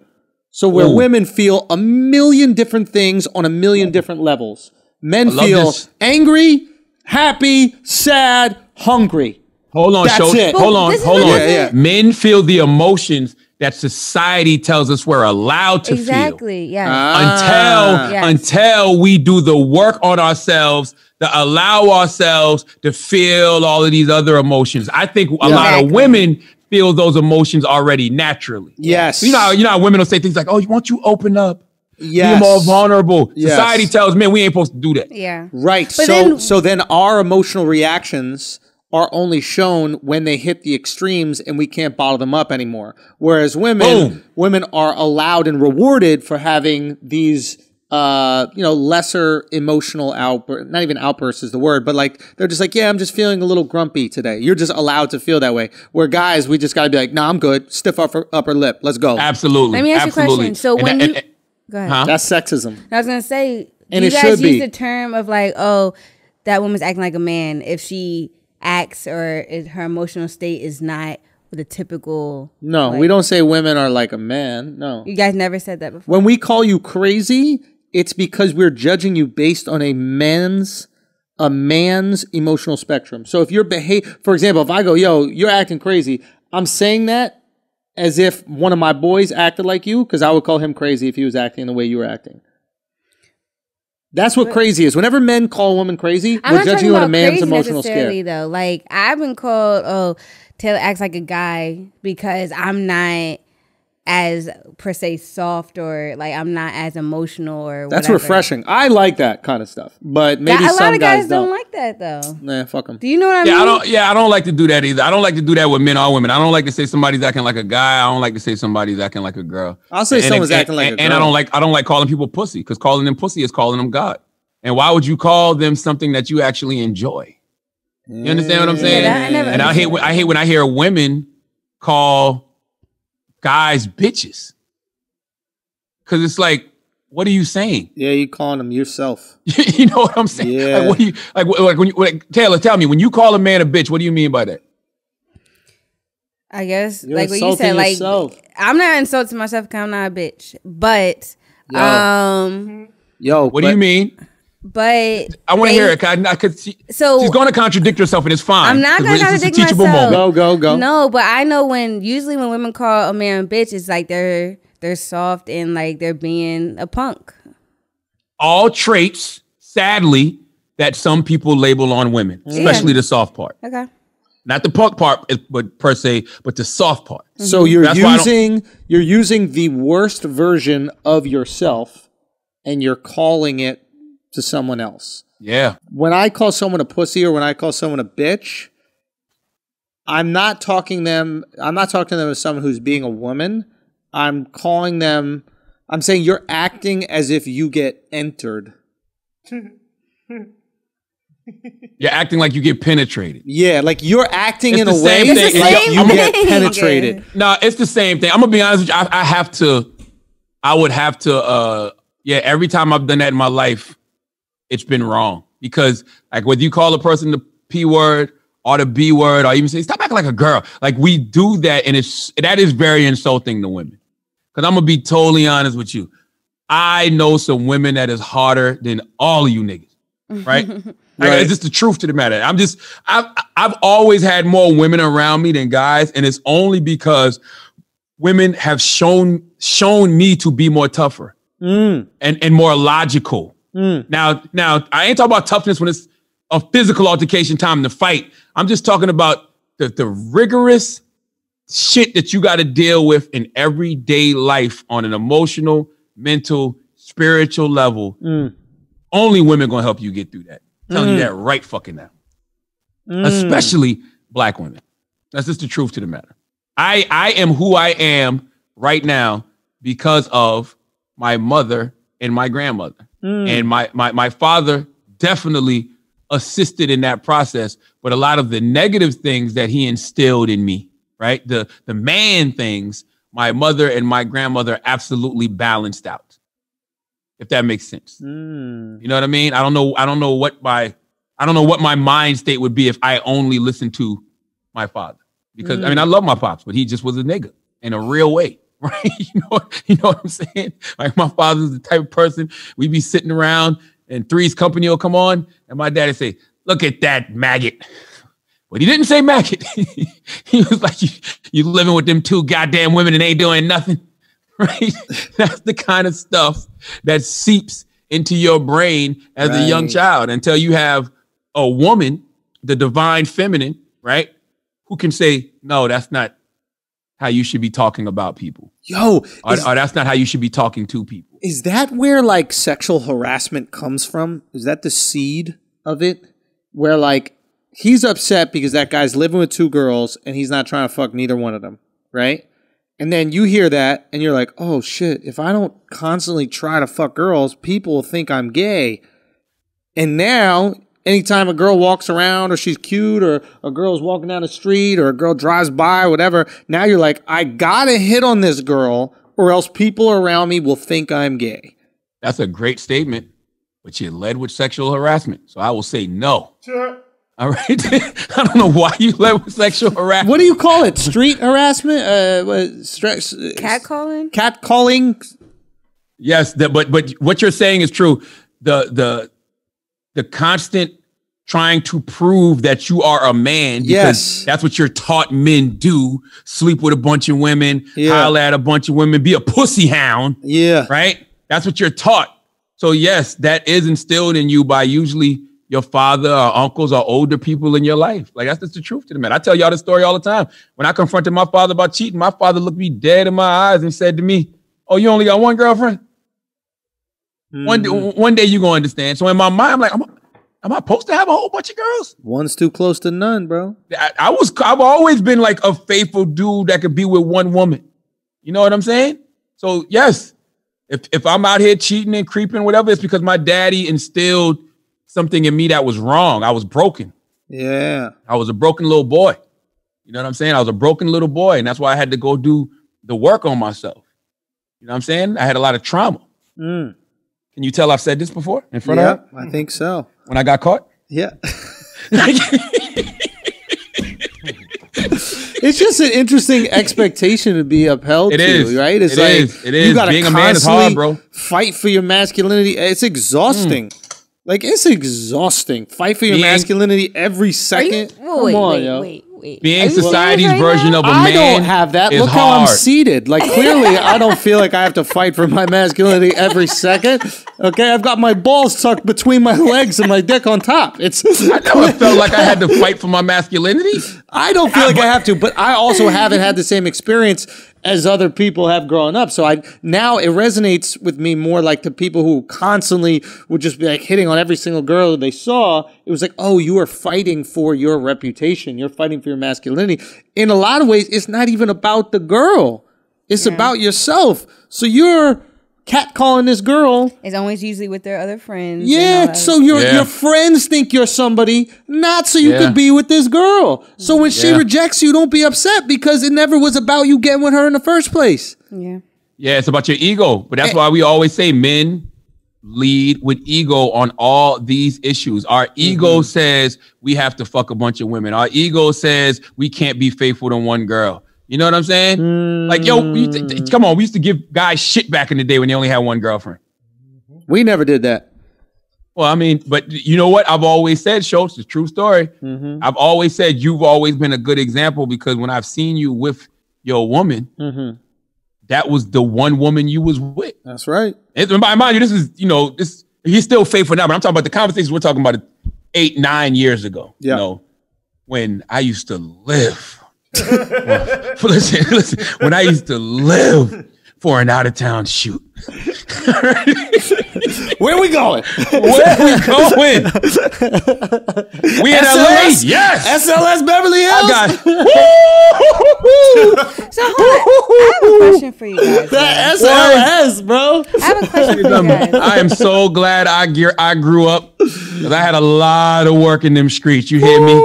So where Ooh. women feel a million different things on a million different levels, men feel this. angry, happy, sad, hungry. Hold on, Schulz. Hold on, hold on. Yeah, yeah. Men feel the emotions that society tells us we're allowed to exactly, feel. Exactly. Yeah. Ah. Until yes. until we do the work on ourselves to allow ourselves to feel all of these other emotions. I think a yeah. lot exactly. of women feel those emotions already naturally. Yes. You know, how, you know, how women will say things like, "Oh, why don't you open up?" Yes. Be more vulnerable. Yes. Society tells men we ain't supposed to do that. Yeah. Right. But so then, so then our emotional reactions are only shown when they hit the extremes and we can't bottle them up anymore. Whereas women boom. women are allowed and rewarded for having these uh, you know, lesser emotional outbursts, not even outbursts is the word, but like they're just like, yeah, I'm just feeling a little grumpy today. You're just allowed to feel that way. Where guys, we just gotta be like, nah, I'm good. Stiff upper upper lip. Let's go. Absolutely. Let me ask Absolutely. you a question. So and when that, you and, Go ahead. Huh? That's sexism. I was gonna say, and you it guys use the term of like, oh, that woman's acting like a man if she acts or is, her emotional state is not the typical. No, like, we don't say women are like a man. No, you guys never said that before. When we call you crazy, it's because we're judging you based on a man's a man's emotional spectrum. So if you're behave, for example, if I go, yo, you're acting crazy, I'm saying that as if one of my boys acted like you, because I would call him crazy if he was acting the way you were acting. That's what but, crazy is. Whenever men call a woman crazy, I'm we're judging you on a man's emotional scale. Though, like I've been called, oh, Taylor acts like a guy because I'm not as per se soft or like I'm not as emotional or. That's whatever. refreshing. I like that kind of stuff, but maybe that, a some lot of guys, guys don't. don't like that though. Nah, fuck them. Do you know what I yeah, mean? Yeah, I don't. Yeah, I don't like to do that either. I don't like to do that with men or women. I don't like to say somebody's acting like a guy. I don't like to say somebody's acting like a girl. I'll say and, someone's and, acting and, like a girl. And I don't like. I don't like calling people pussy because calling them pussy is calling them God. And why would you call them something that you actually enjoy? You understand what I'm saying? Yeah, I never and I hate. When, I hate when I hear women call guys bitches, because it's like, what are you saying? Yeah, you calling them yourself. You know what I'm saying? Yeah. Like, what do you like? Like when you like, Taylor, tell me, when you call a man a bitch, what do you mean by that? I guess You're like what you said. Yourself. Like I'm not insulting myself because I'm not a bitch, but yo, um, yo, what but, do you mean? But I want to hear it. I, I could see, so she's going to contradict herself, and it's fine. I'm not going to contradict myself. Moment. Go, go, go. No, but I know when usually when women call a man a bitch, it's like they're they're soft and like they're being a punk. All traits, sadly, that some people label on women, especially yeah. the soft part. Okay. Not the punk part, but per se, but the soft part. Mm-hmm. So you're That's using you're using the worst version of yourself, and you're calling it to someone else. Yeah. When I call someone a pussy or when I call someone a bitch, I'm not talking them. I'm not talking to them as someone who's being a woman. I'm calling them. I'm saying you're acting as if you get entered. You're acting like you get penetrated. Yeah, like you're acting it's in a way it's the like same you thing. get penetrated. No, it's the same thing. I'm gonna be honest with you. I, I have to. I would have to. Uh, yeah. Every time I've done that in my life, it's been wrong because, like, whether you call a person the P word or the B word, or even say stop acting like a girl, like we do that, and it's that is very insulting to women. Because I'm gonna be totally honest with you, I know some women that is harder than all of you niggas, right? Right. Like, it's just the truth to the matter. I'm just I've I've always had more women around me than guys, and it's only because women have shown shown me to be more tougher mm. and and more logical. Mm. Now, now I ain't talking about toughness when it's a physical altercation time to fight. I'm just talking about the, the rigorous shit that you got to deal with in everyday life on an emotional, mental, spiritual level. Mm. Only women going to help you get through that. I'm telling mm. you that right fucking now. Mm. Especially black women. That's just the truth to the matter. I, I am who I am right now because of my mother and my grandmother. Mm. And my, my, my father definitely assisted in that process. But a lot of the negative things that he instilled in me, right? The, the man things, my mother and my grandmother absolutely balanced out. If that makes sense. Mm. You know what I mean? I don't know. I don't know what my, I don't know what my mind state would be if I only listened to my father. Because mm. I mean, I love my pops, but he just was a nigga in a real way. Right? You know, you know what I'm saying? Like, my father's the type of person, we'd be sitting around and Three's Company will come on and my dad'd say, "Look at that maggot." But he didn't say maggot. He was like, you, you living with them two goddamn women and ain't doing nothing. Right? That's the kind of stuff that seeps into your brain as right. a young child until you have a woman, the divine feminine, right? Who can say, "No, that's not how you should be talking about people. Yo, or, is, or that's not how you should be talking to people." Is that where like sexual harassment comes from? Is that the seed of it? Where like he's upset because that guy's living with two girls and he's not trying to fuck neither one of them, right? And then you hear that and you're like, "Oh shit, if I don't constantly try to fuck girls, people will think I'm gay." And now anytime a girl walks around or she's cute or a girl's walking down the street or a girl drives by or whatever, now you're like, I got to hit on this girl or else people around me will think I'm gay. That's a great statement, but you led with sexual harassment. So I will say no. Sure. All right. I don't know why you led with sexual harassment. What do you call it? Street harassment? Uh, stre- Catcalling? Catcalling? Yes, the, but but what you're saying is true. The the... The constant trying to prove that you are a man. Because yes. That's what you're taught men do. Sleep with a bunch of women. Yeah. Holler at a bunch of women. Be a pussy hound. Yeah. Right? That's what you're taught. So yes, that is instilled in you by usually your father or uncles or older people in your life. Like, that's just the truth to the matter. I tell y'all this story all the time. When I confronted my father about cheating, my father looked me dead in my eyes and said to me, "Oh, you only got one girlfriend? Mm-hmm. One day, one day you're going to understand." So in my mind, I'm like, am I, am I supposed to have a whole bunch of girls? One's too close to none, bro. I, I was, I've always been like a faithful dude that could be with one woman. You know what I'm saying? So yes, if, if I'm out here cheating and creeping, whatever, it's because my daddy instilled something in me that was wrong. I was broken. Yeah. I was a broken little boy. You know what I'm saying? I was a broken little boy. And that's why I had to go do the work on myself. You know what I'm saying? I had a lot of trauma. Mm. Can you tell I've said this before in front yep, of her? I think so. When I got caught? Yeah. It's just an interesting expectation to be upheld it to, is. Right? It's it like is. It is. You gotta Being a man is hard, bro. Fight for your masculinity. It's exhausting. Mm. Like, it's exhausting. Fight for your Being, masculinity every second. You, oh, Come wait, on, wait, yo. Wait. Being society's right version now? of a man. I don't have that. Look how hard. I'm seated. Like, clearly, I don't feel like I have to fight for my masculinity every second. Okay, I've got my balls tucked between my legs and my dick on top. It's. I never felt like I had to fight for my masculinity. I don't feel I, like I have to, but I also haven't had the same experience as other people have grown up. So I now it resonates with me more like the people who constantly would just be like hitting on every single girl that they saw. It was like, oh, you are fighting for your reputation. You're fighting for your masculinity. In a lot of ways, it's not even about the girl. It's yeah. about yourself. So you're catcalling this girl. It's always usually with their other friends. Yeah, so your yeah. your friends think you're somebody, not so you yeah. could be with this girl. So when yeah. she rejects you, don't be upset because it never was about you getting with her in the first place. Yeah, yeah, it's about your ego. But that's and, why we always say men lead with ego on all these issues. Our ego mm-hmm. says we have to fuck a bunch of women. Our ego says we can't be faithful to one girl. You know what I'm saying? Mm. Like, yo, we used to, come on. We used to give guys shit back in the day when they only had one girlfriend. We never did that. Well, I mean, but you know what? I've always said, Schulz, the true story. Mm-hmm. I've always said you've always been a good example because when I've seen you with your woman, mm-hmm. that was the one woman you was with. That's right. And mind you, this is, you know, this he's still faithful now, but I'm talking about the conversations we're talking about eight, nine years ago. Yeah. You know, when I used to live... Well, listen, listen, when I used to live for an out-of-town shoot. Where we going? Where we going? We in S L S, L A. Yes. S L S Beverly Hills. I got it. So hold on. I have a question for you guys. That S L S, bro. I have a question for you guys. I am so glad I gear I grew up, because I had a lot of work in them streets. You hear me?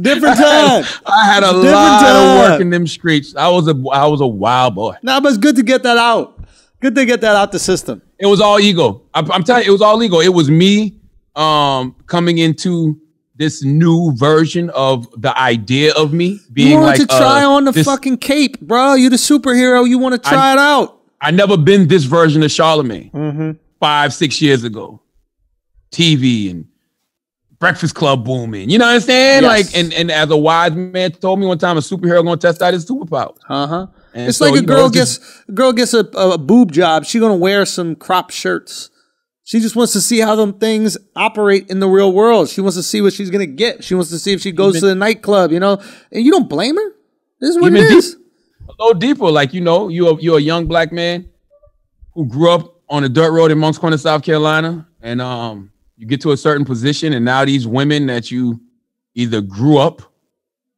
Different time. I had, I had a Different lot time. of work in them streets. I was a I was a wild boy. Nah, but it's good to get that out. Good to get that out the system. It was all ego. I, I'm telling you, it was all ego. It was me um, coming into this new version of the idea of me being you wanted like, to try uh, on the this, fucking cape, bro. You're the superhero. You want to try I, it out. I never been this version of Charlamagne mm-hmm. five, six years ago. T V and Breakfast Club booming. You know what I'm saying? Yes. Like, and, and as a wise man told me one time, a superhero gonna test out his superpower. Uh-huh. It's so, like a girl, know, gets, just, a girl gets a a boob job. She gonna wear some crop shirts. She just wants to see how them things operate in the real world. She wants to see what she's gonna get. She wants to see if she goes even, to the nightclub, you know? And you don't blame her. This is what it is. Deep, a little deeper. Like, you know, you're, you're a young black man who grew up on a dirt road in Moncks Corner, South Carolina. And, um... you get to a certain position, and now these women that you either grew up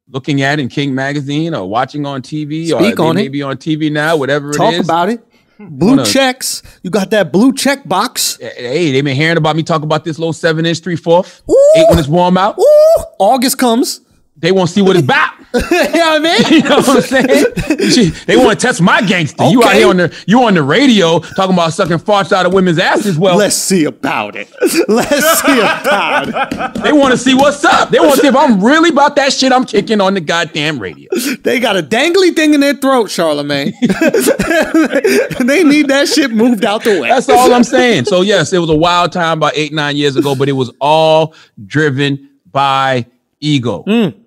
looking at in King Magazine or watching on T V, Speak or on maybe it. on T V now, whatever Talk it is. Talk about it. Blue wanna, checks. You got that blue check box. Hey, they've been hearing about me talk about this little seven-inch, three-fourth, eight when it's warm out. Ooh, August comes. They won't see what it's about. You know what I mean? You know what I'm saying? She, they want to test my gangster. Okay. You out here on the you on the radio talking about sucking farts out of women's asses. Well, let's see about it. Let's see about it. They want to see what's up. They want to see if I'm really about that shit I'm kicking on the goddamn radio. They got a dangly thing in their throat, Charlamagne. They need that shit moved out the way. That's all I'm saying. So yes, it was a wild time about eight, nine years ago, but it was all driven by ego. Mm.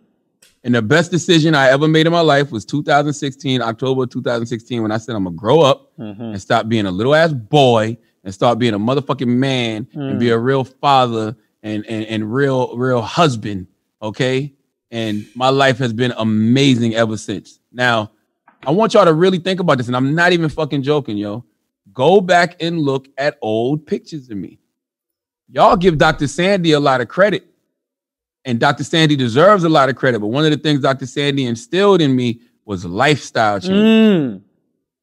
And the best decision I ever made in my life was two thousand sixteen, October two thousand sixteen, when I said I'm going to grow up mm-hmm. and stop being a little ass boy and start being a motherfucking man mm. and be a real father and, and, and real, real husband, okay? And my life has been amazing ever since. Now, I want y'all to really think about this, and I'm not even fucking joking, yo. Go back and look at old pictures of me. Y'all give Doctor Sandy a lot of credit. And Doctor Sandy deserves a lot of credit, but one of the things Doctor Sandy instilled in me was lifestyle change. Mm.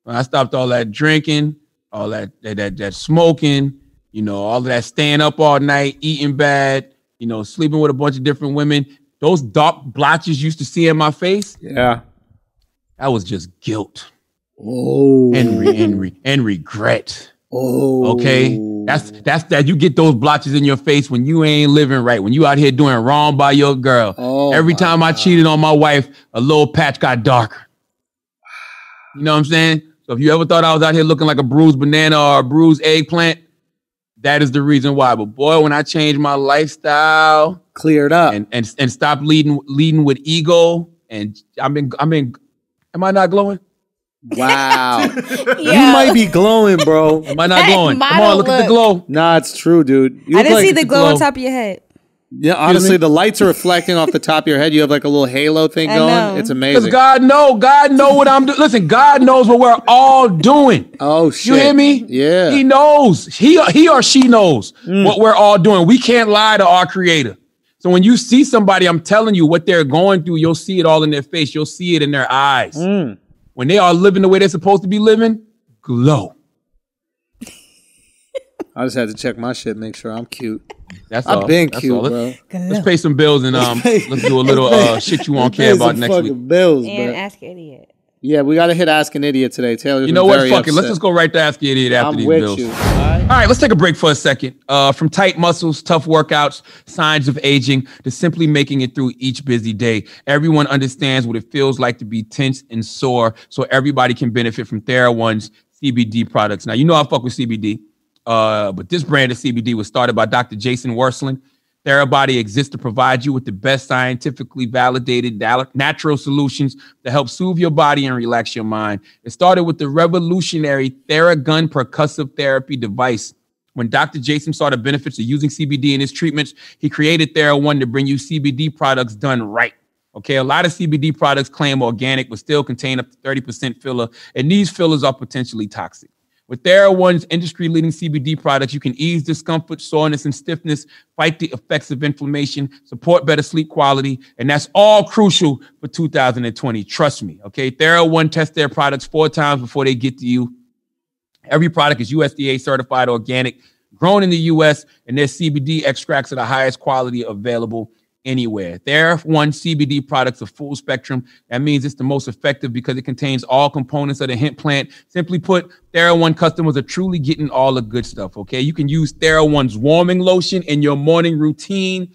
When I stopped all that drinking, all that, that that that smoking, you know, all of that staying up all night, eating bad, you know, sleeping with a bunch of different women. Those dark blotches you used to see in my face, yeah, that was just guilt, oh, and re and, re and regret, oh, okay. That's that's that you get those blotches in your face when you ain't living right, when you out here doing wrong by your girl. Oh, every time God. I cheated on my wife, a little patch got darker. You know what I'm saying? So if you ever thought I was out here looking like a bruised banana or a bruised eggplant, that is the reason why. But boy, when I changed my lifestyle, cleared up, and and, and stopped leading leading with ego, and I've been I've been am I not glowing? Wow. Yeah. You might be glowing, bro. Am I not that glowing? Come on, look, look at the glow. Nah, it's true, dude. You I didn't like see the glow, glow on top of your head. Yeah, honestly, you know the lights are reflecting off the top of your head. You have like a little halo thing I going. Know. It's amazing. Because God know, God know what I'm doing. Listen, God knows what we're all doing. Oh, shit. You hear me? Yeah. He knows. He, he or she knows mm. what we're all doing. We can't lie to our creator. So when you see somebody, I'm telling you what they're going through, you'll see it all in their face. You'll see it in their eyes. Mm. When they are living the way they're supposed to be living, glow. I just had to check my shit, make sure I'm cute. That's I've all. been That's cute, all. Let's, bro. Let's pay some bills and um, let's do a little uh, shit you won't care about next week. Bills, and bro. Ask an Idiot. Yeah, we gotta hit Ask an Idiot today, Taylor. You know what? Fuck upset. it. Let's just go right to Ask an Idiot after I'm these with bills. You. All, right? all right, let's take a break for a second. Uh, from tight muscles, tough workouts, signs of aging, to simply making it through each busy day. Everyone understands what it feels like to be tense and sore, so everybody can benefit from TheraOne's C B D products. Now, you know I fuck with C B D. Uh, but this brand of C B D was started by Doctor Jason Werslin. TheraBody exists to provide you with the best scientifically validated natural solutions to help soothe your body and relax your mind. It started with the revolutionary TheraGun percussive therapy device. When Doctor Jason saw the benefits of using C B D in his treatments, he created TheraOne to bring you C B D products done right. Okay, a lot of C B D products claim organic but still contain up to thirty percent filler, and these fillers are potentially toxic. With TheraOne's industry-leading C B D products, you can ease discomfort, soreness, and stiffness, fight the effects of inflammation, support better sleep quality, and that's all crucial for two thousand twenty. Trust me, okay? TheraOne tests their products four times before they get to you. Every product is U S D A certified organic, grown in the U S, and their C B D extracts are the highest quality available anywhere. TheraOne C B D products are full spectrum. That means it's the most effective because it contains all components of the hemp plant. Simply put, TheraOne customers are truly getting all the good stuff, okay? You can use TheraOne's warming lotion in your morning routine,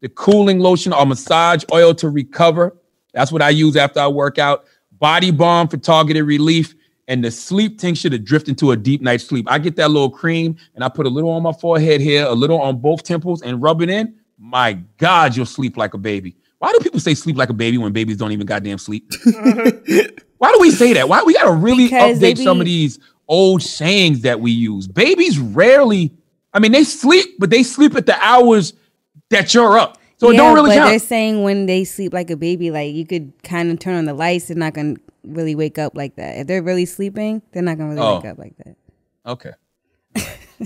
the cooling lotion or massage oil to recover. That's what I use after I work out. Body balm for targeted relief, and the sleep tincture to drift into a deep night's sleep. I get that little cream and I put a little on my forehead here, a little on both temples, and rub it in. My God, you'll sleep like a baby. Why do people say sleep like a baby when babies don't even goddamn sleep? Why do we say that? Why we got to really because update be... some of these old sayings that we use? Babies rarely, I mean, they sleep, but they sleep at the hours that you're up. So yeah, it don't really but count. They're saying when they sleep like a baby, like you could kind of turn on the lights. They're not going to really wake up like that. If they're really sleeping, they're not going to really oh. wake up like that. Okay.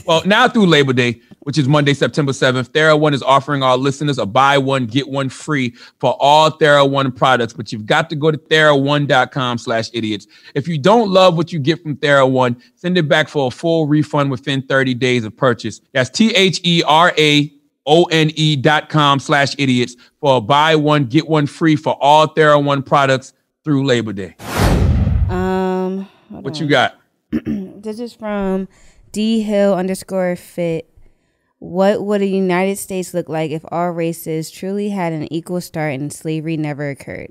Well, now through Labor Day, which is Monday, September seventh, TheraOne is offering our listeners a buy one, get one free for all TheraOne products. But you've got to go to TheraOne.com slash idiots. If you don't love what you get from TheraOne, send it back for a full refund within thirty days of purchase. That's T-H-E-R-A-O-N-E dot com slash idiots for a buy one, get one free for all TheraOne products through Labor Day. Um, What on. you got? This is from... D Hill underscore fit. What would the United States look like if all races truly had an equal start and slavery never occurred?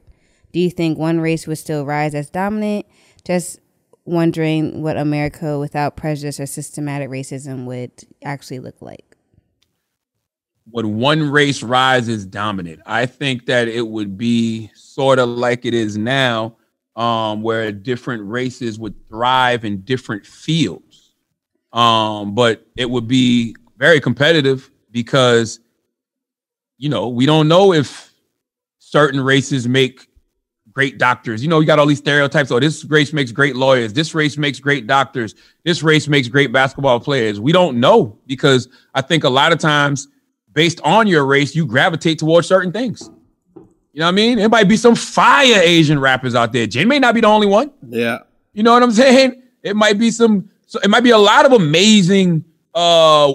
Do you think one race would still rise as dominant? Just wondering what America without prejudice or systematic racism would actually look like. Would one race rise as dominant? I think that it would be sort of like it is now, um, where different races would thrive in different fields. Um, but it would be very competitive because, you know, we don't know if certain races make great doctors. You know, you got all these stereotypes. Oh, this race makes great lawyers. This race makes great doctors. This race makes great basketball players. We don't know because I think a lot of times based on your race, you gravitate towards certain things. You know what I mean? There might be some fire Asian rappers out there. Jay may not be the only one. Yeah. You know what I'm saying? It might be some... So it might be a lot of amazing uh,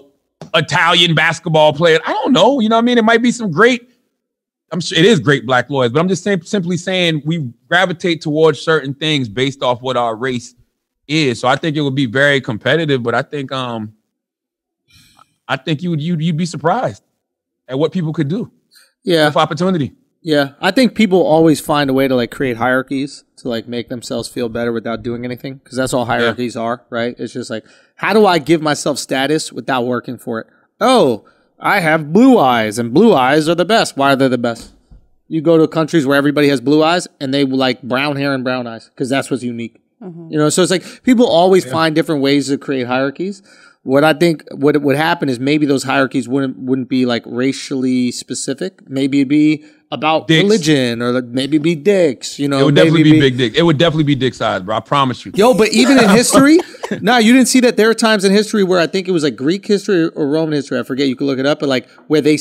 Italian basketball players. I don't know. You know what I mean? It might be some great, I'm sure it is great black lawyers, but I'm just sim- simply saying we gravitate towards certain things based off what our race is. So I think it would be very competitive, but I think um, I think you would, you'd, you'd be surprised at what people could do. Yeah. With opportunity. Yeah. I think people always find a way to like create hierarchies to like make themselves feel better without doing anything, because that's all hierarchies yeah. are, right? It's just like, how do I give myself status without working for it? Oh, I have blue eyes, and blue eyes are the best. Why are they the best? You go to countries where everybody has blue eyes, and they like brown hair and brown eyes, because that's what's unique. Mm-hmm. You know, so it's like people always yeah. find different ways to create hierarchies. What I think what would happen is maybe those hierarchies wouldn't wouldn't be like racially specific. Maybe it'd be about dicks. Religion, or like maybe it'd be dicks. You know, it would definitely be, be big dick. It would definitely be dick size, bro. I promise you. Yo, but even in history, no, nah, you didn't see that. There are times in history where I think it was like Greek history or Roman history. I forget. You can look it up, but like where they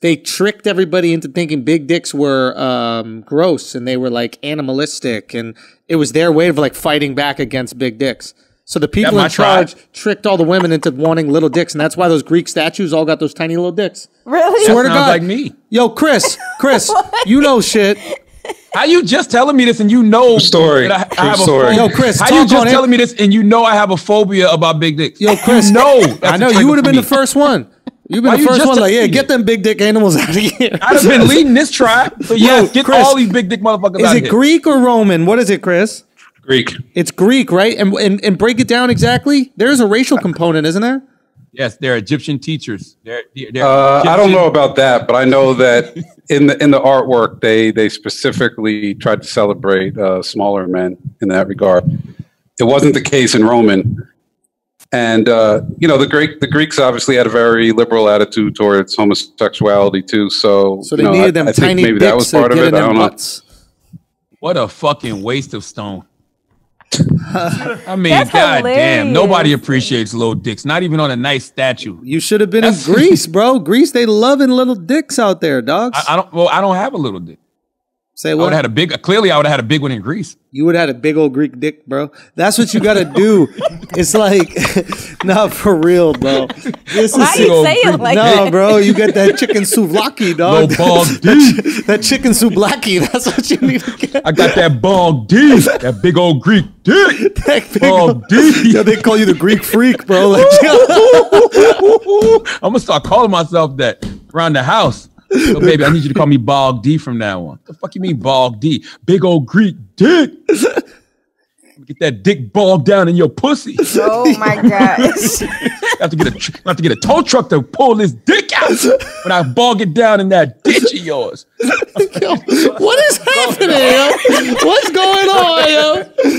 they tricked everybody into thinking big dicks were um, gross and they were like animalistic, and it was their way of like fighting back against big dicks. So the people in charge tried. tricked all the women into wanting little dicks, and that's why those Greek statues all got those tiny little dicks. Really? Swear to God. Like me. Yo, Chris, Chris, you know shit. How you just telling me this and you know story? I, I have story. A Yo, Chris, how you just telling it? me this and you know I have a phobia about big dicks? Yo, Chris, no, I know you would have been the first one. You've been Why the first one like, yeah, get them big dick animals out of here. I've been leading this tribe, so yeah, get Chris, all these big dick motherfuckers out of here. Is it Greek or Roman? What is it, Chris? Greek. It's Greek, right? And, and and break it down exactly. There is a racial component, isn't there? Yes, they're Egyptian teachers. They're, they're uh, Egyptian. I don't know about that, but I know that in the in the artwork, they they specifically tried to celebrate uh, smaller men in that regard. It wasn't the case in Roman. And, uh, you know, the Greek, the Greeks obviously had a very liberal attitude towards homosexuality, too. So, so they you know, needed them I, I tiny maybe that was part of it. I don't nuts. know. What a fucking waste of stone. I mean, that's god hilarious. damn, nobody appreciates little dicks, not even on a nice statue. You should have been that's in Greece, bro. Greece, they loving little dicks out there, dogs. I, I don't well, I don't have a little dick. Say what? I would have had a big clearly I would have had a big one in Greece. You would have had a big old Greek dick, bro. That's what you gotta do. It's like not for real, bro. This Why is you say it like no, that? No, bro, you get that chicken souvlaki, dog. Ball that, that chicken souvlaki, that's what you need to get. I got that ball D, that big old Greek dick. That big ball old D. Yeah, they call you the Greek freak, bro. Like, I'm gonna start calling myself that around the house. So, baby, I need you to call me Bog D from now on. What the fuck you mean, Bog D? Big old Greek dick. Get that dick bogged down in your pussy. Oh my gosh. I have to get a, I have to get a tow truck to pull this dick out when I bog it down in that ditch of yours. Yo, what is happening, yo? What's going on, yo?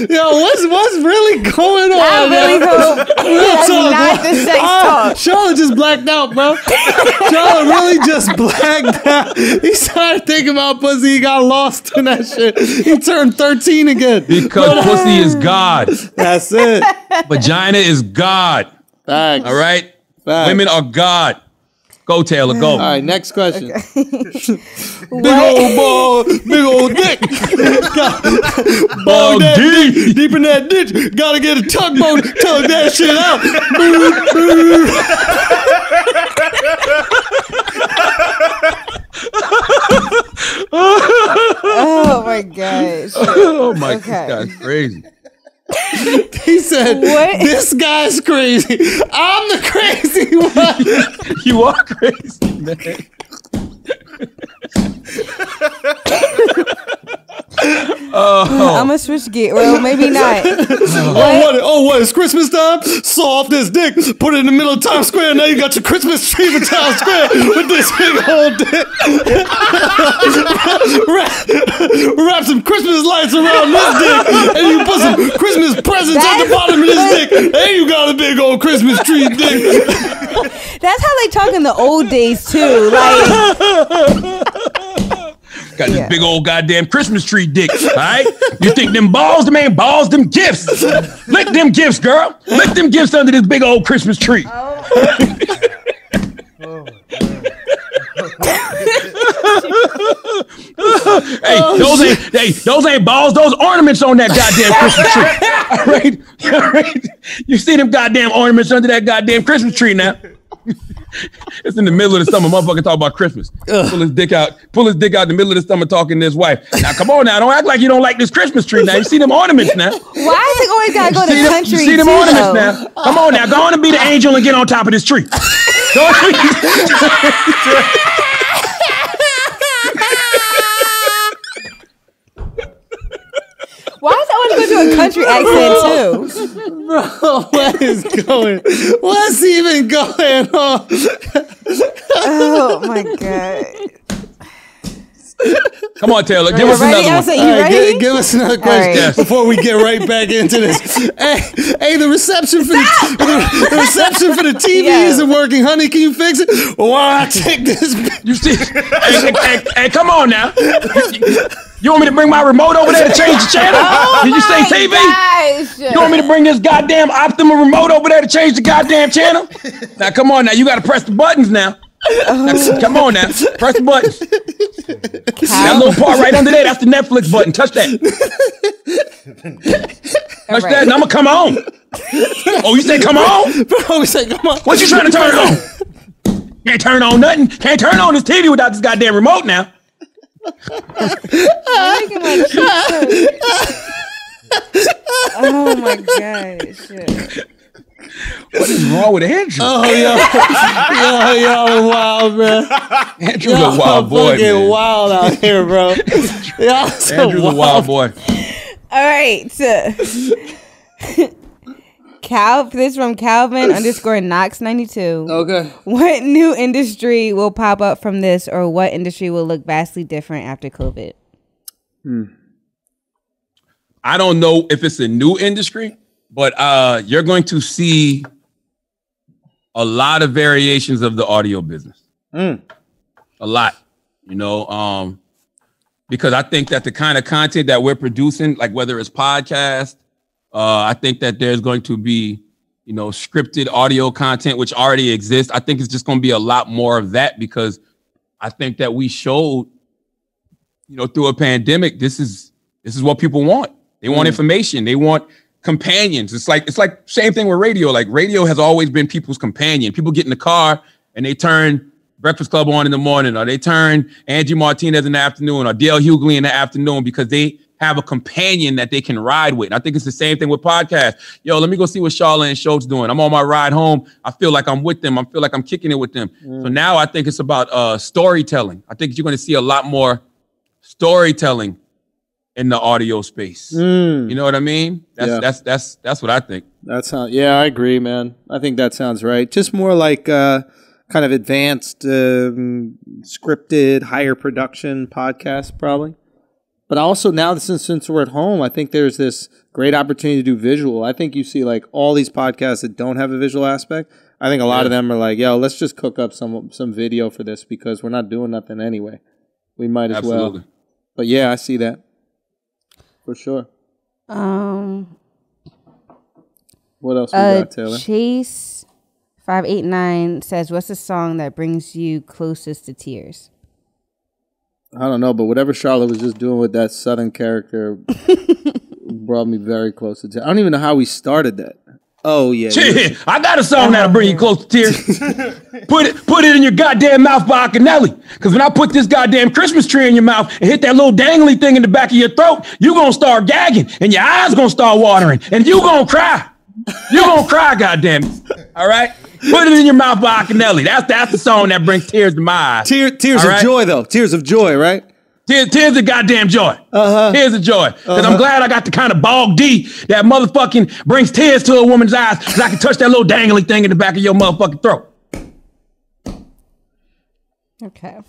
Yo, what's what's really going on? I really hope that's not the sex talk. Charlotte just blacked out, bro. Charlotte really just blacked out. He started thinking about pussy. He got lost in that shit. He turned thirteen again. Because pussy is God. That's it. Vagina is God. Facts. All right? Facts. Women are God. Go, Taylor, go. All right, next question. Okay. Big old ball, big old dick. Ball D. Deep in that ditch. Gotta get a tugboat, tug that shit out. Oh my gosh. Oh my okay. God, that's crazy. He said, what? This guy's crazy. I'm the crazy one. You are crazy, man. Oh. I'm going to switch gear. Well, maybe not. Oh what? oh, what? It's Christmas time? Saw off this dick, put it in the middle of Times Square, and now you got your Christmas tree in Times Square with this big old dick. wrap, wrap some Christmas lights around this dick, and you put some Christmas presents at the bottom of this dick, and you got a big old Christmas tree dick. That's how they talk in the old days, too. Like... Got yeah. this big old goddamn Christmas tree dick, all right? You think them balls, man, balls, them gifts. Lick them gifts, girl. Lick them gifts under this big old Christmas tree. Oh. Oh, hey, oh, those ain't, hey, those ain't balls. Those ornaments on that goddamn Christmas tree. All right? All right? You see them goddamn ornaments under that goddamn Christmas tree now. It's in the middle of the summer, motherfucker talk about Christmas. Ugh. Pull his dick out, pull his dick out in the middle of the summer talking to his wife. Now come on now, don't act like you don't like this Christmas tree now. You see them ornaments now. Why is it always gotta go to the country? You see them ornaments now. Come on now, go on and be the angel and get on top of this tree. Go on. Why is that one going to a country accent too? Bro, what is going? What's even going on? Oh my god! Come on, Taylor, give You're us ready? another one. Right, give, give us another question right. yes. before we get right back into this. Hey, hey, the reception for the, the, the reception for the T V yeah. isn't working, honey. Can you fix it? Why I take this? You see? Hey, hey, hey, come on now. You want me to bring my remote over there to change the channel? Oh Did you say T V? Gosh. You want me to bring this goddamn Optima remote over there to change the goddamn channel? Now, come on now. You got to press the buttons now. now. Come on now. Press the buttons. That little part right under there, that's the Netflix button. Touch that. Touch right. that and I'm going to come on. Oh, you say come on? Bro, we say come on. What you trying to turn on? Can't turn on nothing. Can't turn on this T V without this goddamn remote now. Oh my gosh. What is wrong with Andrew? Oh yo, yo, yo, wild man. Andrew's yo, a wild boy. Man. Wild out here, bro. Y'all so Andrew's wild. a wild boy. All right. So. Cal, this is from Calvin underscore Knox ninety-two. Okay. What new industry will pop up from this, or what industry will look vastly different after COVID? Hmm. I don't know if it's a new industry, but uh, you're going to see a lot of variations of the audio business. Mm. A lot, you know, um, because I think that the kind of content that we're producing, like whether it's podcast, uh, I think that there's going to be, you know, scripted audio content, which already exists. I think it's just going to be a lot more of that, because I think that we showed, you know, through a pandemic, this is this is what people want. They want mm. information. They want companions. It's like it's like same thing with radio. Like radio has always been people's companion. People get in the car and they turn Breakfast Club on in the morning, or they turn Angie Martinez in the afternoon, or Dale Hughley in the afternoon, because they have a companion that they can ride with. And I think it's the same thing with podcasts. Yo, let me go see what Charla and Schulz doing. I'm on my ride home. I feel like I'm with them. I feel like I'm kicking it with them. Mm. So now I think it's about uh, storytelling. I think you're going to see a lot more storytelling in the audio space. Mm. You know what I mean? That's, yeah. that's, that's, that's what I think. That sounds, yeah, I agree, man. I think that sounds right. Just more like uh, kind of advanced, um, scripted, higher production podcast, probably. But also now, since, since we're at home, I think there's this great opportunity to do visual. I think you see like all these podcasts that don't have a visual aspect. I think a lot yeah. of them are like, yo, let's just cook up some some video for this, because we're not doing nothing anyway. We might as Absolutely. well. But yeah, I see that. For sure. Um, what else we uh, got, Taylor? Chase five eight nine says, what's the song that brings you closest to tears? I don't know, but whatever Charlotte was just doing with that Southern character brought me very close to tears. I don't even know how we started that. Oh, yeah. Cheer, I got a song that'll bring you close to tears. put it put it in your goddamn mouth by Akinyele. Because when I put this goddamn Christmas tree in your mouth and hit that little dangly thing in the back of your throat, you're going to start gagging and your eyes going to start watering and you're going to cry. You're going to cry, goddamn it. All right? Put it in your mouth by Akinyele. That's, that's the song that brings tears to my eyes. Tear, tears right? of joy, though. Tears of joy, right? Tears, tears of goddamn joy. Uh-huh. Tears of joy. Because uh-huh. I'm glad I got the kind of bald D that motherfucking brings tears to a woman's eyes, because I can touch that little dangly thing in the back of your motherfucking throat. Okay.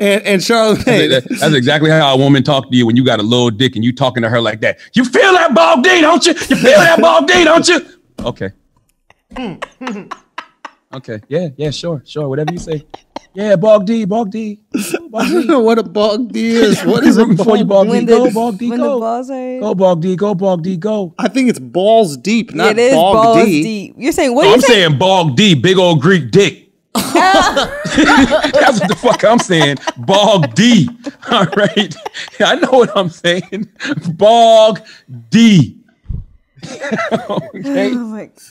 and and Charlamagne. That's, that's exactly how a woman talks to you when you got a little dick and you talking to her like that. You feel that bald D, don't you? You feel that bald D, don't you? Okay. Okay. Yeah. Yeah. Sure. Sure. Whatever you say. Yeah. Bog D. Bog D. Oh, bog D. I don't know what a bog D is. What is it before you bog D? The, go bog D. Go. The balls are... Go bog D. Go bog D. Go. I think it's balls deep, not it is bog balls D. Deep. You're saying what? Oh, you I'm saying? saying bog D. Big old Greek dick. That's what the fuck I'm saying. Bog D. All right. I know what I'm saying. Bog D. Okay. Oh my gosh.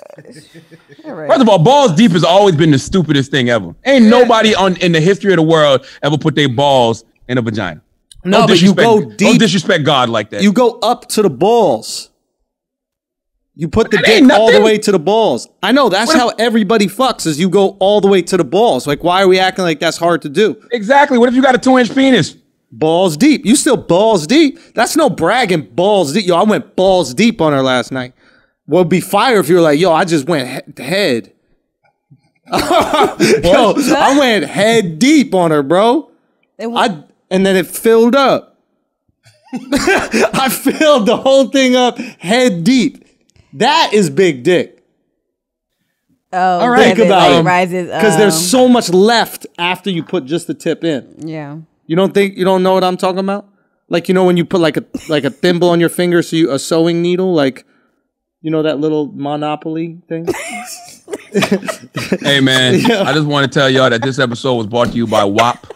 All right. First of all, balls deep has always been the stupidest thing ever. Ain't nobody on in the history of the world ever put their balls in a vagina. No, don't but you go deep. Don't disrespect God like that. You go up to the balls. You put the that dick all the way to the balls. I know that's what how if, everybody fucks is you go all the way to the balls. Like, why are we acting like that's hard to do? Exactly. What if you got a two-inch penis? Balls deep. You still balls deep. That's no bragging. Balls deep. Yo, I went balls deep on her last night. Would be fire if you were like, yo, I just went he- head. Yo, I went head deep on her, bro. I, and then it filled up. I filled the whole thing up head deep. That is big dick. Oh, all right. Think about it. Rises because um, there's so much left after you put just the tip in. Yeah. You don't think you don't know what I'm talking about? Like, you know, when you put like a like a thimble on your finger, so you a sewing needle, like, you know, that little Monopoly thing. Hey man, yeah. I just want to tell y'all that this episode was brought to you by W A P.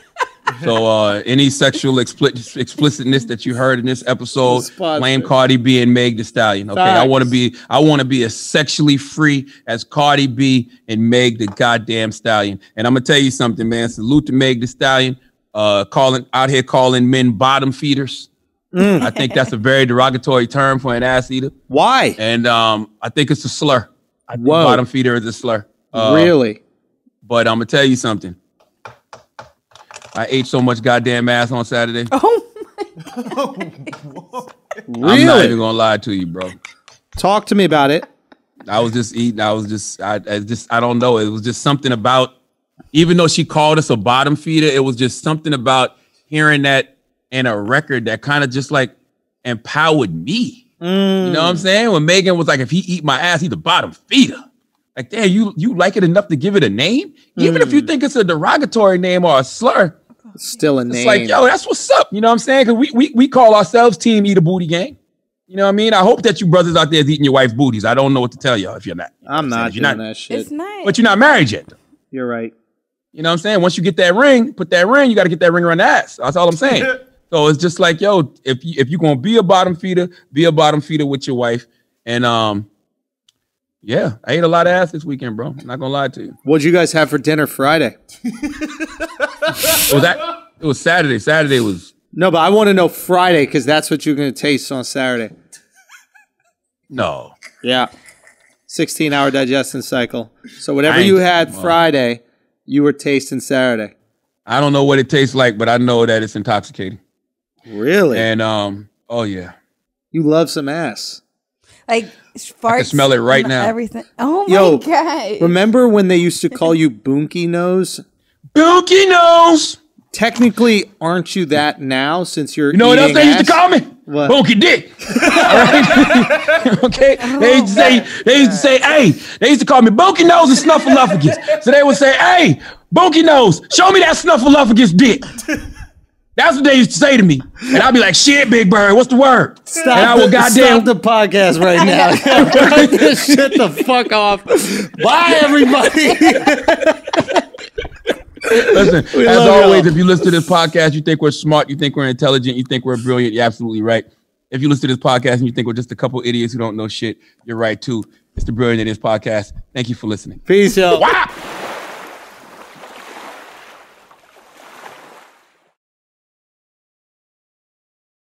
So uh, any sexual expli- explicitness that you heard in this episode, blame Cardi B and Meg Thee Stallion. Okay, Facts. I want to be I want to be as sexually free as Cardi B and Meg the goddamn Stallion. And I'm gonna tell you something, man. Salute to Meg Thee Stallion. Uh, calling out here, calling men bottom feeders. Mm. I think that's a very derogatory term for an ass eater. Why? And um, I think it's a slur. I think bottom feeder is a slur. Uh, really? But I'm gonna tell you something. I ate so much goddamn ass on Saturday. Oh my God. Really? I'm not even gonna lie to you, bro. Talk to me about it. I was just eating. I was just. I, I just. I don't know. It was just something about. Even though she called us a bottom feeder, it was just something about hearing that in a record that kind of just like empowered me. Mm. You know what I'm saying? When Megan was like, if he eat my ass, he's a bottom feeder. Like, damn, you you like it enough to give it a name? Mm. Even if you think it's a derogatory name or a slur, still a it's name. It's like, yo, that's what's up. You know what I'm saying? Because we, we, we call ourselves Team Eat a Booty Gang. You know what I mean? I hope that you brothers out there is eating your wife's booties. I don't know what to tell y'all if you're not. You know I'm not doing not, that shit. It's nice. But you're not married yet. You're right. You know what I'm saying? Once you get that ring, put that ring, you got to get that ring around the ass. That's all I'm saying. So it's just like, yo, if, you, if you're going to be a bottom feeder, be a bottom feeder with your wife. And um, yeah, I ate a lot of ass this weekend, bro. I'm not going to lie to you. What'd you guys have for dinner Friday? was that, it was Saturday. Saturday was... No, but I want to know Friday because that's what you're going to taste on Saturday. No. Yeah. sixteen hour digestion cycle. So whatever you had well. Friday, you were tasting Saturday. I don't know what it tastes like, but I know that it's intoxicating. Really? And, um, oh, yeah. You love some ass. Like farts. I can smell it right now. Everything. Oh, my Yo, God. Remember when they used to call you Boonky Nose? Boonky Nose! Technically, aren't you that now since you're You know what else they ass? used to call me? What? Bonky Dick. Okay? They used to say, they used to say, hey, they used to call me Bonky Nose and Snuffleupagus. So they would say, hey, Bonky Nose, show me that Snuffleupagus dick. That's what they used to say to me. And I'd be like, shit, Big Bird, what's the word? Stop, and I would, the, goddamn- stop the podcast right now. Shut the fuck off. Bye, everybody. Listen, we as always, y'all. If you listen to this podcast, you think we're smart, you think we're intelligent, you think we're brilliant, you're absolutely right. If you listen to this podcast and you think we're just a couple idiots who don't know shit, you're right too. It's the Brilliant Idiots podcast. Thank you for listening. Peace out. Wow.